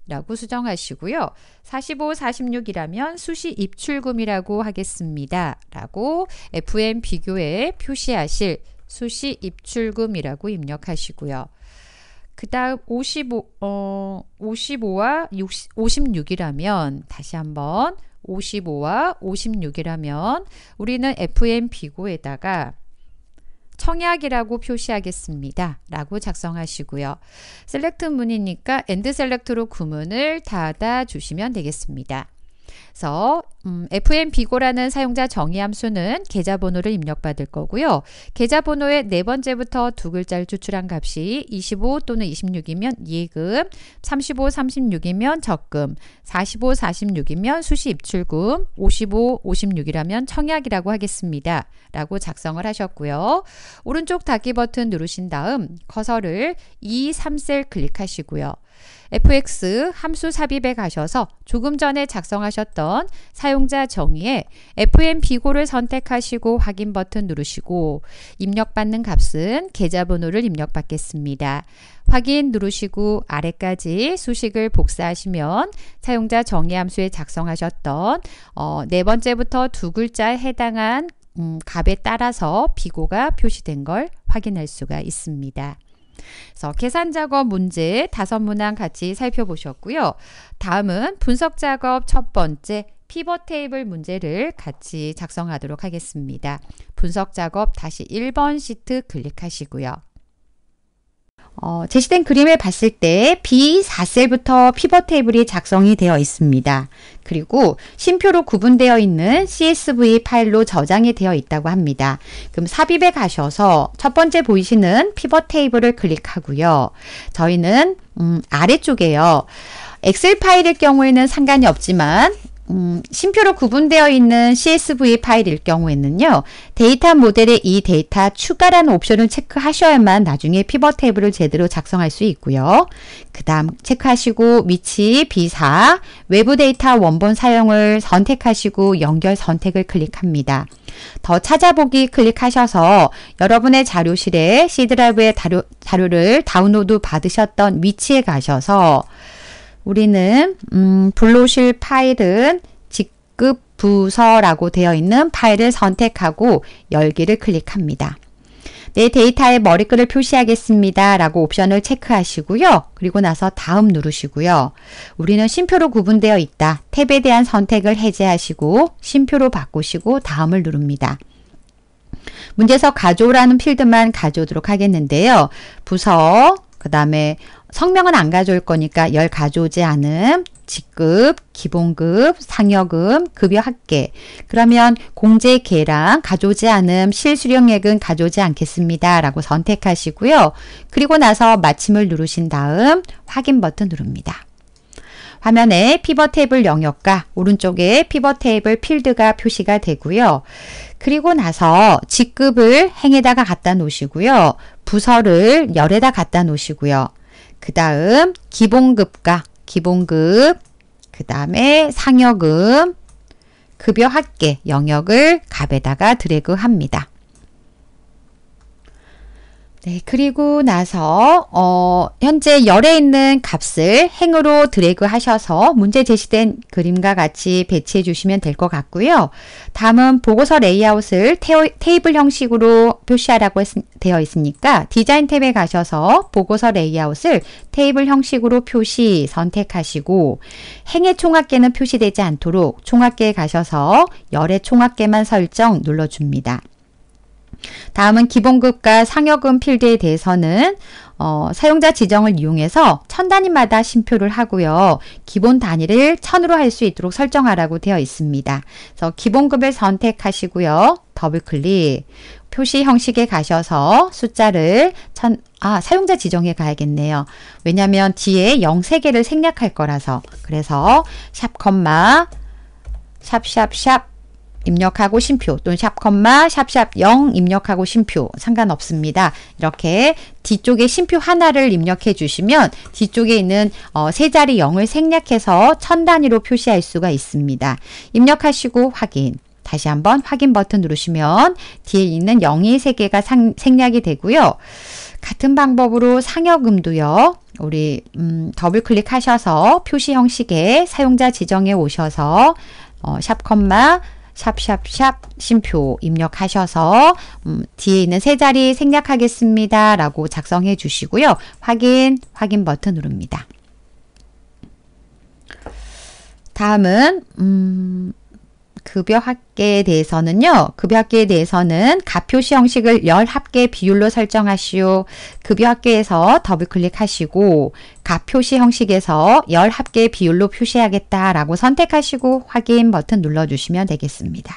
라고 수정하시고요. 사십오, 사십육이라면 수시 입출금이라고 하겠습니다. 라고 에프엠 비교에 표시하실 수시 입출금이라고 입력하시고요. 그 다음 오십오, 어, 오십오와 육십, 오십육이라면 다시 한번 오십오와 오십육이라면 우리는 에프엠 비고에다가 청약이라고 표시하겠습니다. 라고 작성하시고요. 셀렉트 문이니까 엔드 셀렉트로 구문을 닫아 주시면 되겠습니다. 그래서 음, 에프엠 비고라는 사용자 정의 함수는 계좌번호를 입력받을 거고요. 계좌번호의 네 번째부터 두 글자를 추출한 값이 이십오 또는 이십육이면 예금, 삼십오, 삼십육이면 적금, 사십오, 사십육이면 수시 입출금, 오십오, 오십육이라면 청약이라고 하겠습니다. 라고 작성을 하셨고요. 오른쪽 닫기 버튼 누르신 다음 커서를 이 삼 셀 클릭하시고요. 에프엑스 함수 삽입에 가셔서 조금 전에 작성하셨던 사용자 정의에 에프엠 비고를 선택하시고 확인 버튼 누르시고 입력받는 값은 계좌번호를 입력받겠습니다. 확인 누르시고 아래까지 수식을 복사하시면 사용자 정의 함수에 작성하셨던 어, 네 번째부터 두 글자에 해당한 음, 값에 따라서 비고가 표시된 걸 확인할 수가 있습니다. 그래서 계산 작업 문제 다섯 문항 같이 살펴보셨고요. 다음은 분석 작업 첫 번째 피벗 테이블 문제를 같이 작성하도록 하겠습니다. 분석 작업 다시 일 번 시트 클릭하시고요. 어, 제시된 그림을 봤을 때 비 사 셀부터 피벗 테이블이 작성이 되어 있습니다. 그리고 심표로 구분되어 있는 씨에스브이 파일로 저장이 되어 있다고 합니다. 그럼 삽입에 가셔서 첫 번째 보이시는 피벗 테이블을 클릭하고요. 저희는 음, 아래쪽에요. 엑셀 파일일 경우에는 상관이 없지만 음, 심표로 구분되어 있는 씨에스브이 파일일 경우에는요, 데이터 모델에 이 데이터 추가라는 옵션을 체크하셔야만 나중에 피벗 테이블을 제대로 작성할 수 있고요. 그 다음 체크하시고 위치 비 사, 외부 데이터 원본 사용을 선택하시고 연결 선택을 클릭합니다. 더 찾아보기 클릭하셔서 여러분의 자료실에 씨 드라이브의 자료, 자료를 다운로드 받으셨던 위치에 가셔서 우리는 음, 불로실 파일은 직급 부서라고 되어 있는 파일을 선택하고 열기를 클릭합니다. 내 데이터의 머리글을 표시하겠습니다 라고 옵션을 체크하시고요. 그리고 나서 다음 누르시고요. 우리는 심표로 구분되어 있다 탭에 대한 선택을 해제하시고 심표로 바꾸시고 다음을 누릅니다. 문제에서 가져오라는 필드만 가져오도록 하겠는데요. 부서, 그 다음에 성명은 안 가져올 거니까 열 가져오지 않음, 직급, 기본급, 상여금, 급여 합계. 그러면 공제계랑 가져오지 않음, 실수령액은 가져오지 않겠습니다 라고 선택하시고요. 그리고 나서 마침을 누르신 다음 확인 버튼 누릅니다. 화면에 피벗 테이블 영역과 오른쪽에 피벗 테이블 필드가 표시가 되고요. 그리고 나서 직급을 행에다가 갖다 놓으시고요. 부서를 열에다 갖다 놓으시고요. 그 다음 기본급과 기본급, 그 다음에 상여금, 급여 합계 영역을 값에다가 드래그합니다. 네, 그리고 나서 어, 현재 열에 있는 값을 행으로 드래그 하셔서 문제 제시된 그림과 같이 배치해 주시면 될 것 같고요. 다음은 보고서 레이아웃을 테오, 테이블 형식으로 표시하라고 했, 되어 있으니까 디자인 탭에 가셔서 보고서 레이아웃을 테이블 형식으로 표시 선택하시고 행의 총합계는 표시되지 않도록 총합계에 가셔서 열의 총합계만 설정 눌러줍니다. 다음은 기본급과 상여금 필드에 대해서는 어, 사용자 지정을 이용해서 천 단위마다 심표를 하고요. 기본 단위를 천으로 할 수 있도록 설정하라고 되어 있습니다. 그래서 기본급을 선택하시고요. 더블클릭, 표시 형식에 가셔서 숫자를 천, 아, 사용자 지정에 가야겠네요. 왜냐하면 뒤에 영 세 개를 생략할 거라서. 그래서 샵 콤마 샵샵샵 입력하고 심표 또는 샵 콤마 샵샵 영 입력하고 심표 상관없습니다. 이렇게 뒤쪽에 심표 하나를 입력해 주시면 뒤쪽에 있는 어, 세 자리 영을 생략해서 천 단위로 표시할 수가 있습니다. 입력하시고 확인, 다시 한번 확인 버튼 누르시면 뒤에 있는 영이 세 개가 상, 생략이 되고요. 같은 방법으로 상여금도요. 우리 음, 더블클릭하셔서 표시 형식에 사용자 지정에 오셔서 어, 샵 콤마 샵샵샵 심표 입력하셔서 음, 뒤에 있는 세 자리 생략하겠습니다 라고 작성해 주시고요. 확인, 확인 버튼 누릅니다. 다음은 음, 급여 합계에 대해서는요. 급여 합계에 대해서는 값 표시 형식을 열 합계 비율로 설정하시오. 급여 합계에서 더블 클릭하시고 값 표시 형식에서 열 합계 비율로 표시하겠다라고 선택하시고 확인 버튼 눌러주시면 되겠습니다.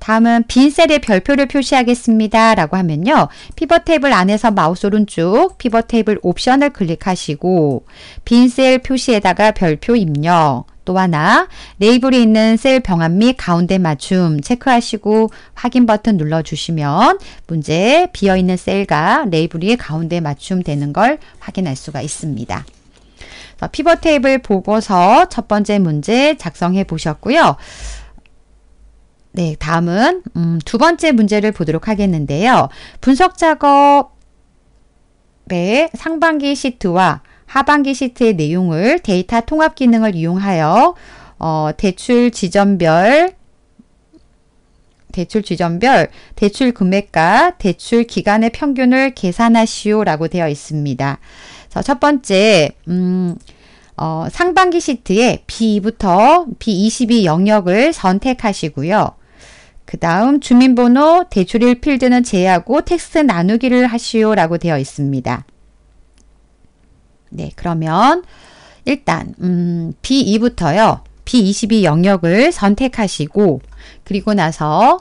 다음은 빈 셀에 별표를 표시하겠습니다 라고 하면요. 피벗 테이블 안에서 마우스 오른쪽 피벗 테이블 옵션을 클릭하시고 빈 셀 표시에다가 별표 입력, 또 하나 레이블이 있는 셀 병합 및 가운데 맞춤 체크하시고 확인 버튼 눌러주시면 문제 비어있는 셀과 레이블이 가운데 맞춤 되는 걸 확인할 수가 있습니다. 피벗 테이블 보고서 첫 번째 문제 작성해 보셨고요. 네, 다음은 음, 두 번째 문제를 보도록 하겠는데요. 분석 작업의 상반기 시트와 하반기 시트의 내용을 데이터 통합 기능을 이용하여 어, 대출 지점별, 대출 지점별, 대출 금액과 대출 기간의 평균을 계산하시오 라고 되어 있습니다. 자, 첫 번째, 음, 어, 상반기 시트에 비부터 비 이십이 영역을 선택하시고요. 그 다음 주민번호, 대출일 필드는 제외하고 텍스트 나누기를 하시오 라고 되어 있습니다. 네, 그러면 일단 음, 비 이부터요. 비 이십이 영역을 선택하시고 그리고 나서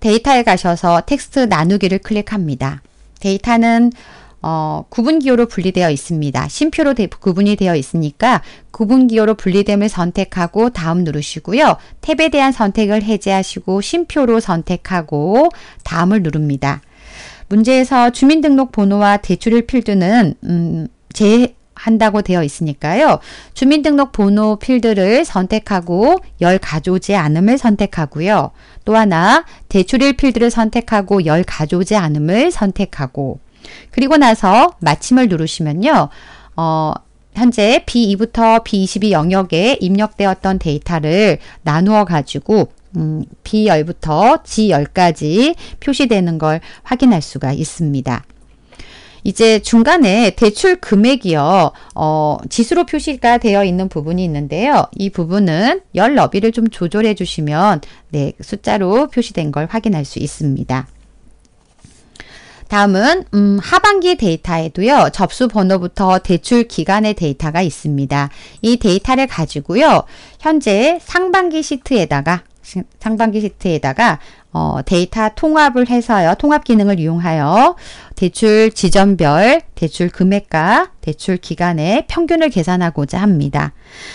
데이터에 가셔서 텍스트 나누기를 클릭합니다. 데이터는 어, 구분기호로 분리되어 있습니다. 심표로 대, 구분이 되어 있으니까 구분기호로 분리됨을 선택하고 다음 누르시고요. 탭에 대한 선택을 해제하시고 심표로 선택하고 다음을 누릅니다. 문제에서 주민등록번호와 대출일 필드는 음, 제외한다고 되어 있으니까요. 주민등록번호 필드를 선택하고 열 가져오지 않음을 선택하고요. 또 하나 대출일 필드를 선택하고 열 가져오지 않음을 선택하고 그리고 나서 마침을 누르시면요. 어, 현재 비 이부터 비 이십이 영역에 입력되었던 데이터를 나누어 가지고 음, 비 십부터 지 십까지 표시되는 걸 확인할 수가 있습니다. 이제 중간에 대출 금액이요. 어, 지수로 표시가 되어 있는 부분이 있는데요. 이 부분은 열 너비를 좀 조절해 주시면 네, 숫자로 표시된 걸 확인할 수 있습니다. 다음은 음, 하반기 데이터에도요. 접수 번호부터 대출 기간의 데이터가 있습니다. 이 데이터를 가지고요. 현재 상반기 시트에다가 상반기 시트에다가 어, 데이터 통합을 해서요. 통합 기능을 이용하여 대출 지점별, 대출 금액과 대출 기간의 평균을 계산하고자 합니다.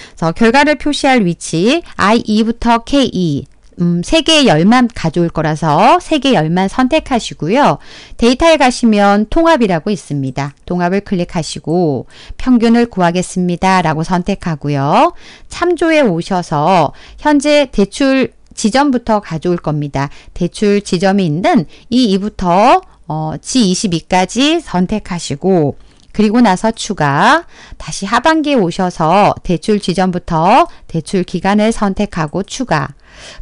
그래서 결과를 표시할 위치 아이 이부터 케이 이 음, 세 개의 열만 가져올 거라서 세 개의 열만 선택하시고요. 데이터에 가시면 통합이라고 있습니다. 통합을 클릭하시고 평균을 구하겠습니다. 라고 선택하고요. 참조에 오셔서 현재 대출 지점부터 가져올 겁니다. 대출 지점이 있는 이 이부터 어, 지 이십이까지 선택하시고 그리고 나서 추가, 다시 하반기에 오셔서 대출 지점부터 대출 기간을 선택하고 추가,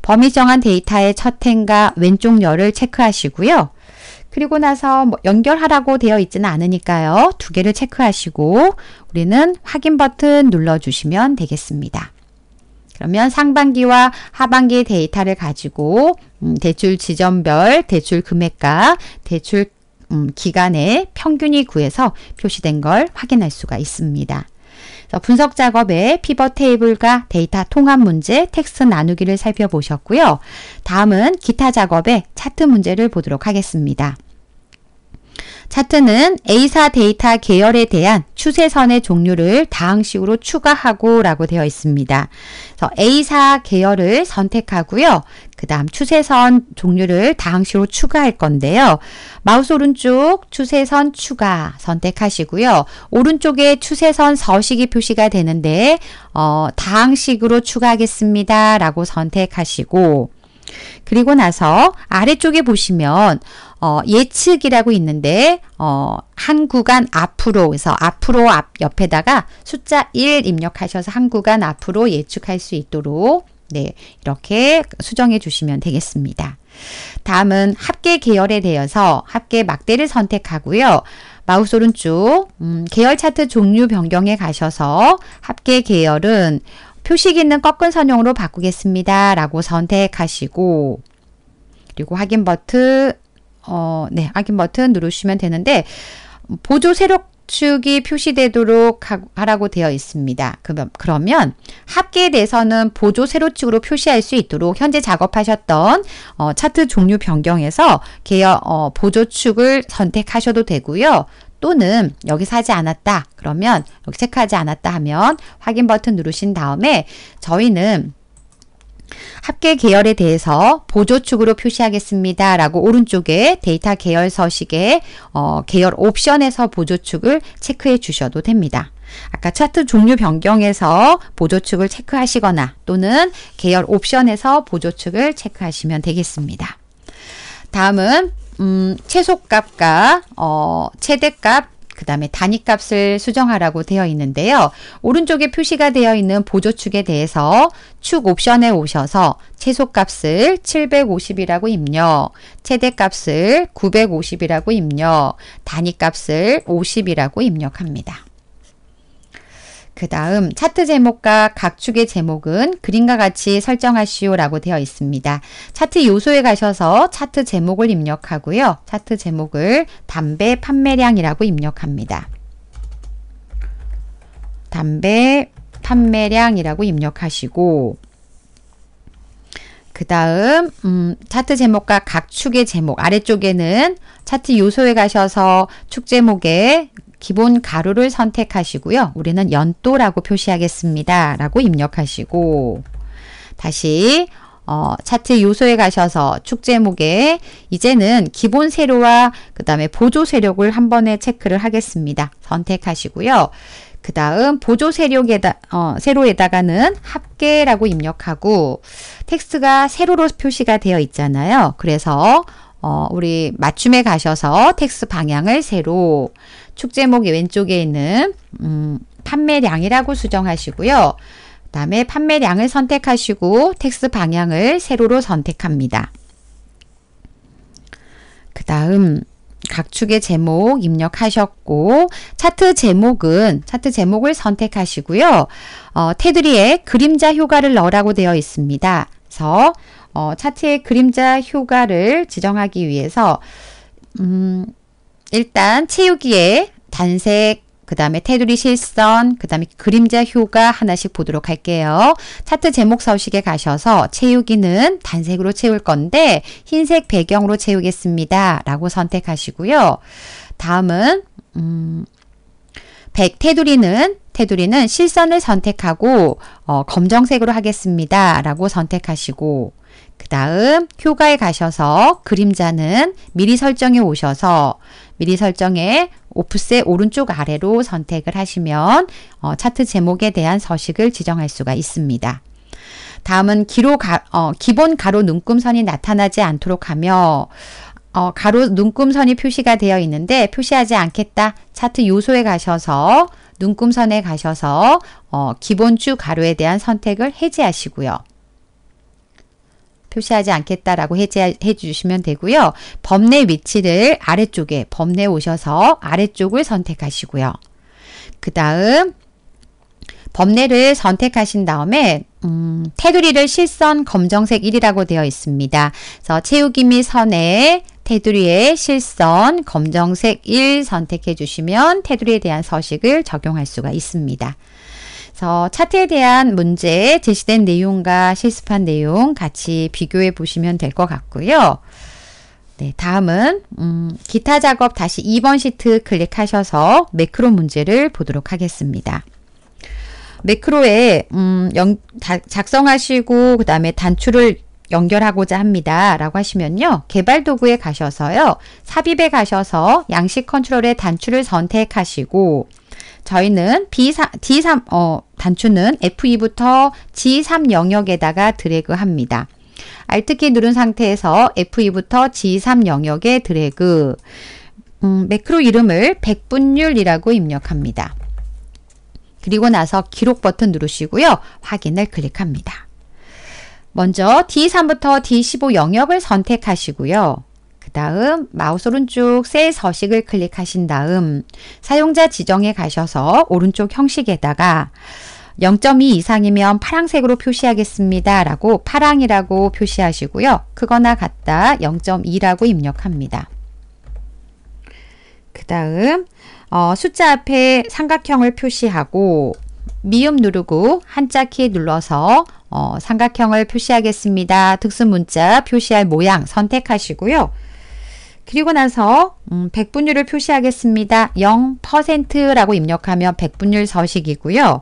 범위 정한 데이터의 첫 행과 왼쪽 열을 체크하시고요. 그리고 나서 뭐 연결하라고 되어 있지는 않으니까요. 두 개를 체크하시고 우리는 확인 버튼 눌러주시면 되겠습니다. 그러면 상반기와 하반기의 데이터를 가지고 음, 대출 지점별, 대출 금액과 대출 음, 기간의 평균이 구해서 표시된 걸 확인할 수가 있습니다. 그래서 분석 작업에 피벗 테이블과 데이터 통합 문제, 텍스트 나누기를 살펴보셨고요. 다음은 기타 작업의 차트 문제를 보도록 하겠습니다. 차트는 A사 데이터 계열에 대한 추세선의 종류를 다항식으로 추가하고 라고 되어 있습니다. 그래서 A사 계열을 선택하고요. 그 다음 추세선 종류를 다항식으로 추가할 건데요. 마우스 오른쪽 추세선 추가 선택하시고요. 오른쪽에 추세선 서식이 표시가 되는데 어, 다항식으로 추가하겠습니다. 라고 선택하시고 그리고 나서 아래쪽에 보시면 어, 예측이라고 있는데 어, 한 구간 앞으로 그래서 앞으로 앞 옆에다가 숫자 일 입력하셔서 한 구간 앞으로 예측할 수 있도록 네 이렇게 수정해 주시면 되겠습니다. 다음은 합계 계열에 대해서 합계 막대를 선택하고요. 마우스 오른쪽 음, 계열 차트 종류 변경에 가셔서 합계 계열은 표식 있는 꺾은 선형으로 바꾸겠습니다. 라고 선택하시고 그리고 확인 버튼 어, 네, 확인 버튼 누르시면 되는데 보조 세력축이 표시되도록 하, 하라고 되어 있습니다. 그러면, 그러면 합계에 대해서는 보조 세력축으로 표시할 수 있도록 현재 작업하셨던 어, 차트 종류 변경에서 계열 어, 보조축을 선택하셔도 되고요. 또는 여기서 하지 않았다. 그러면 여기 체크하지 않았다 하면 확인 버튼 누르신 다음에 저희는 합계 계열에 대해서 보조축으로 표시하겠습니다. 라고 오른쪽에 데이터 계열 서식의 어, 계열 옵션에서 보조축을 체크해 주셔도 됩니다. 아까 차트 종류 변경에서 보조축을 체크하시거나 또는 계열 옵션에서 보조축을 체크하시면 되겠습니다. 다음은 음, 최소값과 어, 최대값, 그 다음에 단위값을 수정하라고 되어 있는데요. 오른쪽에 표시가 되어 있는 보조축에 대해서 축 옵션에 오셔서 최소값을 칠백오십이라고 입력, 최대값을 구백오십이라고 입력, 단위값을 오십이라고 입력합니다. 그 다음 차트 제목과 각 축의 제목은 그림과 같이 설정하시오 라고 되어 있습니다. 차트 요소에 가셔서 차트 제목을 입력하고요. 차트 제목을 담배 판매량이라고 입력합니다. 담배 판매량이라고 입력하시고 그 다음 음, 차트 제목과 각 축의 제목 아래쪽에는 차트 요소에 가셔서 축 제목에 기본 가로를 선택하시고요. 우리는 연도라고 표시하겠습니다. 라고 입력하시고 다시 어, 차트 요소에 가셔서 축 제목에 이제는 기본 세로와 그 다음에 보조 세력을 한 번에 체크를 하겠습니다. 선택하시고요. 그 다음 보조 세력에다, 어, 세로에다가는 합계라고 입력하고 텍스트가 세로로 표시가 되어 있잖아요. 그래서 어, 우리 맞춤에 가셔서 텍스트 방향을 세로 축 제목의 왼쪽에 있는 음, 판매량이라고 수정하시고요. 그 다음에 판매량을 선택하시고 텍스트 방향을 세로로 선택합니다. 그 다음 각 축의 제목 입력하셨고 차트 제목은 차트 제목을 선택하시고요. 어, 테두리에 그림자 효과를 넣으라고 되어 있습니다. 그래서 어, 차트의 그림자 효과를 지정하기 위해서 음, 일단 채우기에 단색, 그 다음에 테두리 실선, 그 다음에 그림자 효과 하나씩 보도록 할게요. 차트 제목 서식에 가셔서 채우기는 단색으로 채울 건데 흰색 배경으로 채우겠습니다. 라고 선택하시고요. 다음은 음, 백 테두리는 테두리는 실선을 선택하고 어, 검정색으로 하겠습니다. 라고 선택하시고 그 다음 효과에 가셔서 그림자는 미리 설정에 오셔서 미리 설정에 오프셋 오른쪽 아래로 선택을 하시면 어, 차트 제목에 대한 서식을 지정할 수가 있습니다. 다음은 기로 가, 어, 기본 가로 눈금선이 나타나지 않도록 하며 어, 가로 눈금선이 표시가 되어 있는데 표시하지 않겠다. 차트 요소에 가셔서 눈금선에 가셔서 어, 기본 주 가로에 대한 선택을 해제하시고요. 표시하지 않겠다라고 해제해 주시면 되고요. 범례 위치를 아래쪽에 범례 오셔서 아래쪽을 선택하시고요. 그 다음 범례를 선택하신 다음에 음, 테두리를 실선 검정색 일이라고 되어 있습니다. 그래서 채우기 및 선에 테두리에 실선 검정색 일 선택해 주시면 테두리에 대한 서식을 적용할 수가 있습니다. 그래서 차트에 대한 문제, 제시된 내용과 실습한 내용 같이 비교해 보시면 될 것 같고요. 네, 다음은 음, 기타 작업 다시 이 번 시트 클릭하셔서 매크로 문제를 보도록 하겠습니다. 매크로에 음, 영, 작성하시고 그 다음에 단추를 연결하고자 합니다. 라고 하시면요. 개발 도구에 가셔서요. 삽입에 가셔서 양식 컨트롤의 단추를 선택하시고 저희는 비 삼, 디 삼, 어, 단추는 에프 이부터 지 삼 영역에다가 드래그합니다. Alt키 누른 상태에서 에프 이부터 지 삼 영역에 드래그 음, 매크로 이름을 백분율이라고 입력합니다. 그리고 나서 기록 버튼 누르시고요. 확인을 클릭합니다. 먼저 디 삼부터 디 십오 영역을 선택하시고요. 그 다음 마우스 오른쪽 셀 서식을 클릭하신 다음 사용자 지정에 가셔서 오른쪽 형식에다가 영 점 이 이상이면 파랑색으로 표시하겠습니다. 라고 파랑이라고 표시하시고요. 크거나 같다 영 점 이라고 입력합니다. 그 다음 어, 숫자 앞에 삼각형을 표시하고 미음 누르고 한자키 눌러서 어, 삼각형을 표시하겠습니다. 특수문자 표시할 모양 선택하시고요. 그리고 나서 음, 백분율을 표시하겠습니다. 영 퍼센트라고 입력하면 백분율 서식이고요.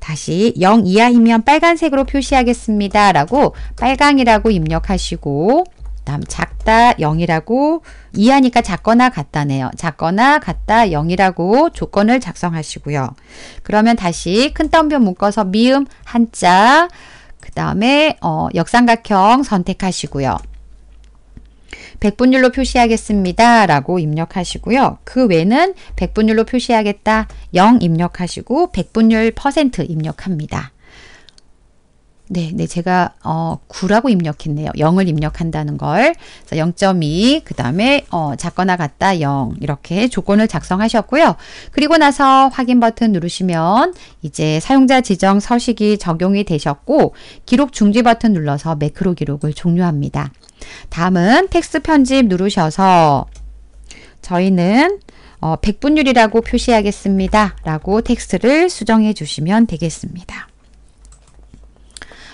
다시 영 이하이면 빨간색으로 표시하겠습니다. 라고 빨강이라고 입력하시고 다음 작다 영이라고 이하니까 작거나 같다네요. 작거나 같다 영이라고 조건을 작성하시고요. 그러면 다시 큰따옴표 묶어서 미음 한자 그 다음에 어, 역삼각형 선택하시고요. 백분율로 표시하겠습니다. 라고 입력하시고요. 그 외는 백분율로 표시하겠다 영 입력하시고 백분율 퍼센트 입력합니다. 네, 네, 제가 어, 구라고 입력했네요. 영을 입력한다는 걸. 영 점 이, 그 다음에 어, 작거나 같다 영, 이렇게 조건을 작성하셨고요. 그리고 나서 확인 버튼 누르시면 이제 사용자 지정 서식이 적용이 되셨고, 기록 중지 버튼 눌러서 매크로 기록을 종료합니다. 다음은 텍스트 편집 누르셔서 저희는 어, 백분율이라고 표시하겠습니다. 라고 텍스트를 수정해 주시면 되겠습니다.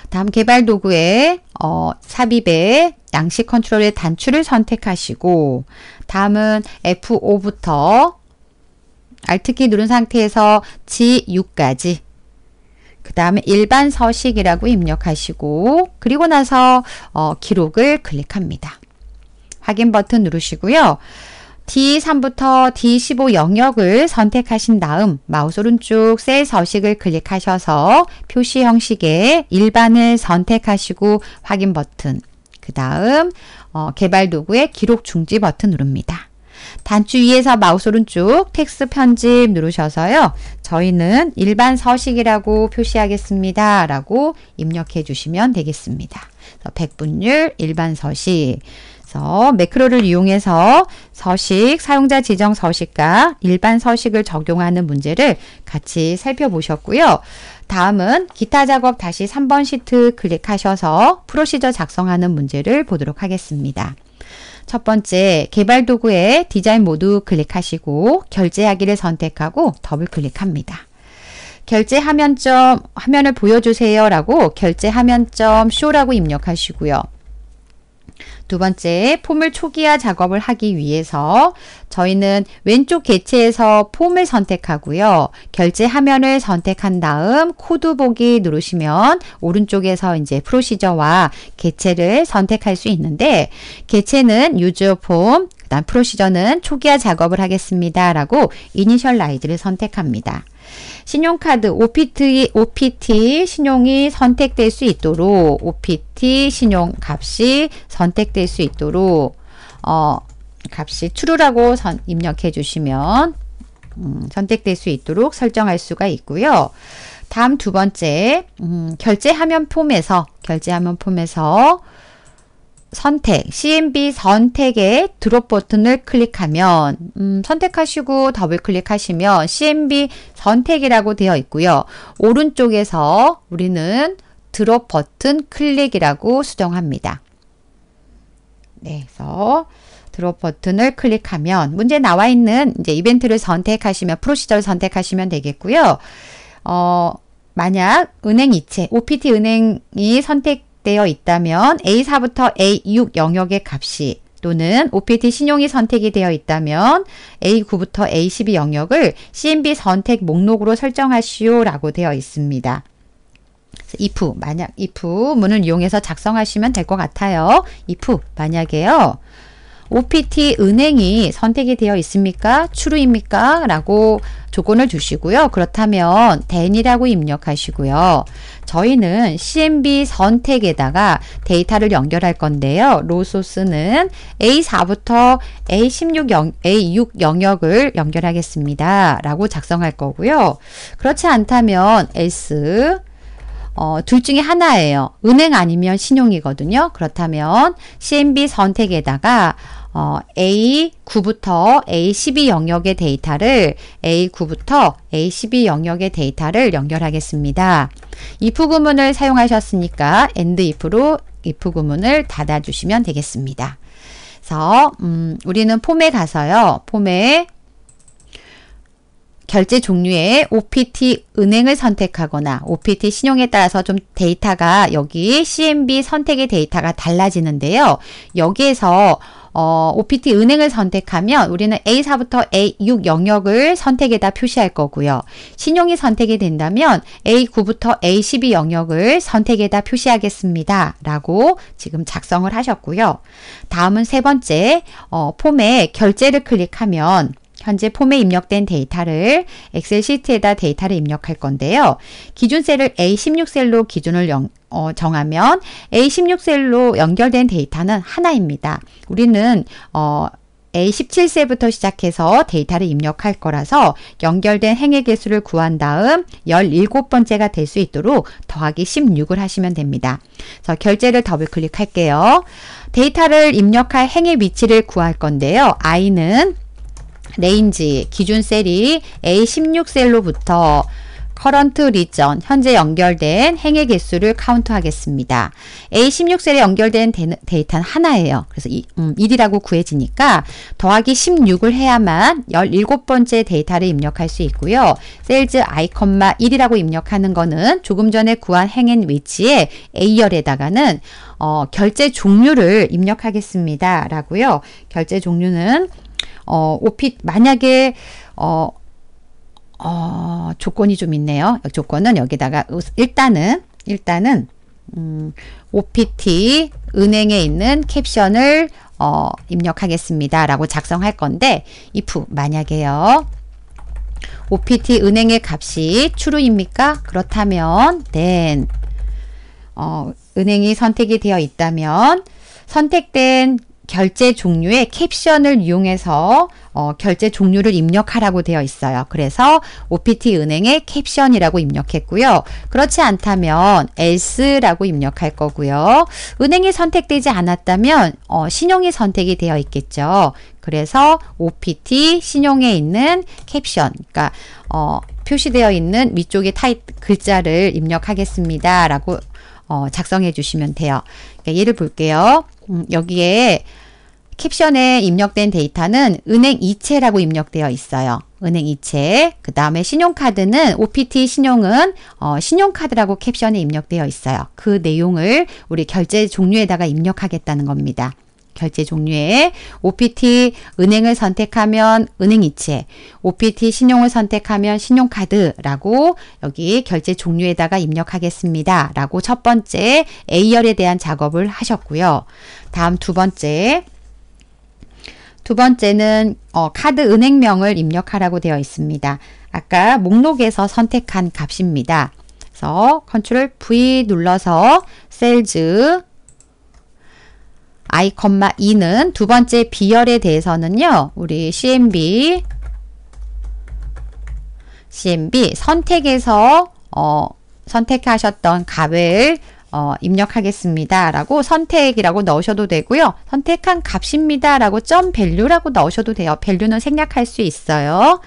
다음 개발 도구에 어, 삽입에 양식 컨트롤의 단추를 선택하시고, 다음은 에프 오부터 알트키 누른 상태에서 지 육까지, 그 다음에 일반 서식이라고 입력하시고, 그리고 나서 어, 기록을 클릭합니다. 확인 버튼 누르시고요. 디 삼부터 디 십오 영역을 선택하신 다음 마우스 오른쪽 셀 서식을 클릭하셔서 표시 형식의 일반을 선택하시고 확인 버튼, 그 다음 어, 개발 도구의 기록 중지 버튼 누릅니다. 단추 위에서 마우스 오른쪽 텍스트 편집 누르셔서요. 저희는 일반 서식이라고 표시하겠습니다. 라고 입력해 주시면 되겠습니다. 백분율 일반 서식. 매크로를 이용해서 서식, 사용자 지정 서식과 일반 서식을 적용하는 문제를 같이 살펴보셨고요. 다음은 기타 작업 다시 삼 번 시트 클릭하셔서 프로시저 작성하는 문제를 보도록 하겠습니다. 첫 번째, 개발 도구에 디자인 모두 클릭하시고 결제하기를 선택하고 더블 클릭합니다. 결제 화면점, 화면을 보여주세요 라고 결제 화면점 쇼라고 입력하시고요. 두 번째, 폼을 초기화 작업을 하기 위해서 저희는 왼쪽 개체에서 폼을 선택하고요. 결제 화면을 선택한 다음 코드 보기 누르시면 오른쪽에서 이제 프로시저와 개체를 선택할 수 있는데, 개체는 유저 폼, 그다음 프로시저는 초기화 작업을 하겠습니다. 라고 이니셜라이즈를 선택합니다. 신용카드 오피티, 오피티 신용이 선택될 수 있도록, 오피티 신용 값이 선택될 수 있도록 어, 값이 true라고 선, 입력해 주시면 음, 선택될 수 있도록 설정할 수가 있고요. 다음 두 번째, 음, 결제 화면 폼에서 결제 화면 폼에서 선택, 씨엠비 선택의 드롭 버튼을 클릭하면 음, 선택하시고 더블 클릭하시면 씨엠비 선택이라고 되어 있고요. 오른쪽에서 우리는 드롭 버튼 클릭이라고 수정합니다. 네, 그래서 드롭 버튼을 클릭하면 문제 나와 있는 이제 이벤트를 선택하시면, 프로시저를 선택하시면 되겠고요. 어, 만약 은행 이체, 오피티 은행이 선택 되어 있다면 에이 사부터 에이 육 영역의 값이, 또는 오피티 신용이 선택이 되어 있다면 에이 구부터 에이 십이 영역을 씨엠비 선택 목록으로 설정하시오 라고 되어 있습니다. if, 만약 if 문을 이용해서 작성하시면 될 것 같아요. if, 만약에요. 오피티 은행이 선택이 되어 있습니까? true입니까? 라고 조건을 주시고요. 그렇다면 then이라고 입력하시고요. 저희는 씨엠비 선택에다가 데이터를 연결할 건데요. 로 소스는 에이 사부터 에이 십육 영, 에이 육 영역을 연결하겠습니다. 라고 작성할 거고요. 그렇지 않다면 else, 어, 둘 중에 하나예요. 은행 아니면 신용이거든요. 그렇다면 씨엠비 선택에다가 어, 에이 구부터 에이 십이 영역의 데이터를 에이 구부터 에이 십이 영역의 데이터를 연결하겠습니다. if 구문을 사용하셨으니까 and if로 if 구문을 닫아 주시면 되겠습니다. 그래서 음, 우리는 폼에 가서요. 폼에 결제 종류에 오피티 은행을 선택하거나 오피티 신용에 따라서 좀 데이터가, 여기 씨엠비 선택의 데이터가 달라지는데요. 여기에서 어, 오피티 은행을 선택하면 우리는 에이 사부터 에이 육 영역을 선택에다 표시할 거고요. 신용이 선택이 된다면 에이 구부터 에이 십이 영역을 선택에다 표시하겠습니다. 라고 지금 작성을 하셨고요. 다음은 세 번째, 어, 폼에 결제를 클릭하면 현재 폼에 입력된 데이터를 엑셀 시트에다 데이터를 입력할 건데요. 기준 셀을 에이 십육 셀로 기준을 영, 어, 정하면 에이 십육 셀로 연결된 데이터는 하나입니다. 우리는 어, 에이 십칠 세부터 시작해서 데이터를 입력할 거라서 연결된 행의 개수를 구한 다음 열일곱 번째가 될 수 있도록 더하기 십육을 하시면 됩니다. 그래서 결제를 더블 클릭할게요. 데이터를 입력할 행의 위치를 구할 건데요. i는 레인지 기준 셀이 에이 십육 셀로부터 커런트 리전, 현재 연결된 행의 개수를 카운트하겠습니다. 에이 십육 셀에 연결된 데이터는 하나예요. 그래서 일이라고 구해지니까 더하기 십육을 해야만 열일곱 번째 데이터를 입력할 수 있고요. 셀즈 i, 일이라고 입력하는 거는 조금 전에 구한 행의 위치에 A열에다가는 어, 결제 종류를 입력하겠습니다. 라고요. 결제 종류는 어, 오피, 만약에 어, 어, 조건이 좀 있네요. 조건은 여기다가 일단은 일단은 음, 오피티 은행에 있는 캡션을 어, 입력하겠습니다. 라고 작성할 건데 if 만약에요. 오피티 은행의 값이 true입니까? 그렇다면 then 어, 은행이 선택이 되어 있다면 선택된 결제 종류의 캡션을 이용해서 어, 결제 종류를 입력하라고 되어 있어요. 그래서 오피티 은행의 캡션이라고 입력했고요. 그렇지 않다면 else라고 입력할 거고요. 은행이 선택되지 않았다면 어, 신용이 선택이 되어 있겠죠. 그래서 오피티 신용에 있는 캡션, 그러니까 어, 표시되어 있는 위쪽의 타입 글자를 입력하겠습니다. 라고 어, 작성해 주시면 돼요. 그러니까 예를 볼게요. 음, 여기에 캡션에 입력된 데이터는 은행 이체라고 입력되어 있어요. 은행 이체, 그 다음에 신용카드는 오피티 신용은 어, 신용카드라고 캡션에 입력되어 있어요. 그 내용을 우리 결제 종류에다가 입력하겠다는 겁니다. 결제 종류에 오피티 은행을 선택하면 은행 이체, 오피티 신용을 선택하면 신용카드라고 여기 결제 종류에다가 입력하겠습니다. 라고 첫 번째 A열에 대한 작업을 하셨고요. 다음 두 번째, 두 번째는 어, 카드 은행명을 입력하라고 되어 있습니다. 아까 목록에서 선택한 값입니다. 그래서 컨트롤 V 눌러서 셀즈 i, 이는 두 번째 B열에 대해서는요. 우리 씨엠비 씨엠비 선택에서 어, 선택하셨던 값을 어, 입력하겠습니다. 라고 선택이라고 넣으셔도 되고요. 선택한 값입니다. 라고 점 밸류라고 넣으셔도 돼요. 밸류는 생략할 수 있어요.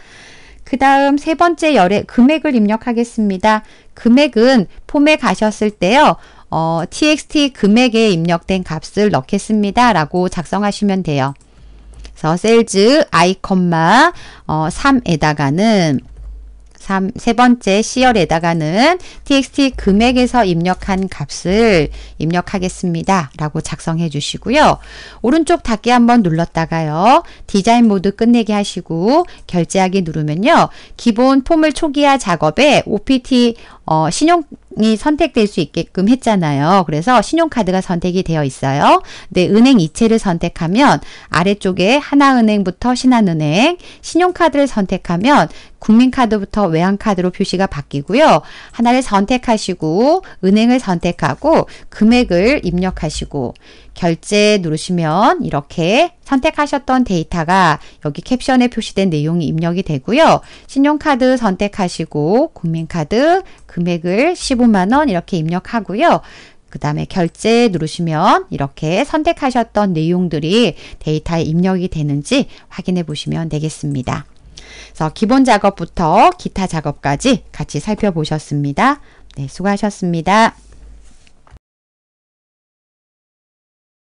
그 다음 세 번째 열에 금액을 입력하겠습니다. 금액은 폼에 가셨을 때요. 어, txt 금액에 입력된 값을 넣겠습니다. 라고 작성하시면 돼요. 그래서 셀즈 i, 어, 삼에다가는 삼, 세 번째 C열에다가는 txt 금액에서 입력한 값을 입력하겠습니다. 라고 작성해 주시고요. 오른쪽 닫기 한번 눌렀다가요. 디자인 모드 끝내기 하시고 결제하기 누르면요. 기본 포물 초기화 작업에 오피티 어, 신용이 선택될 수 있게끔 했잖아요. 그래서 신용카드가 선택이 되어 있어요. 근데 은행 이체를 선택하면 아래쪽에 하나은행부터 신한은행, 신용카드를 선택하면 국민카드부터 외환카드로 표시가 바뀌고요. 하나를 선택하시고 은행을 선택하고 금액을 입력하시고 결제 누르시면 이렇게 선택하셨던 데이터가 여기 캡션에 표시된 내용이 입력이 되고요. 신용카드 선택하시고 국민카드 금액을 십오만 원 이렇게 입력하고요. 그 다음에 결제 누르시면 이렇게 선택하셨던 내용들이 데이터에 입력이 되는지 확인해 보시면 되겠습니다. 그래서 기본 작업부터 기타 작업까지 같이 살펴보셨습니다. 네, 수고하셨습니다.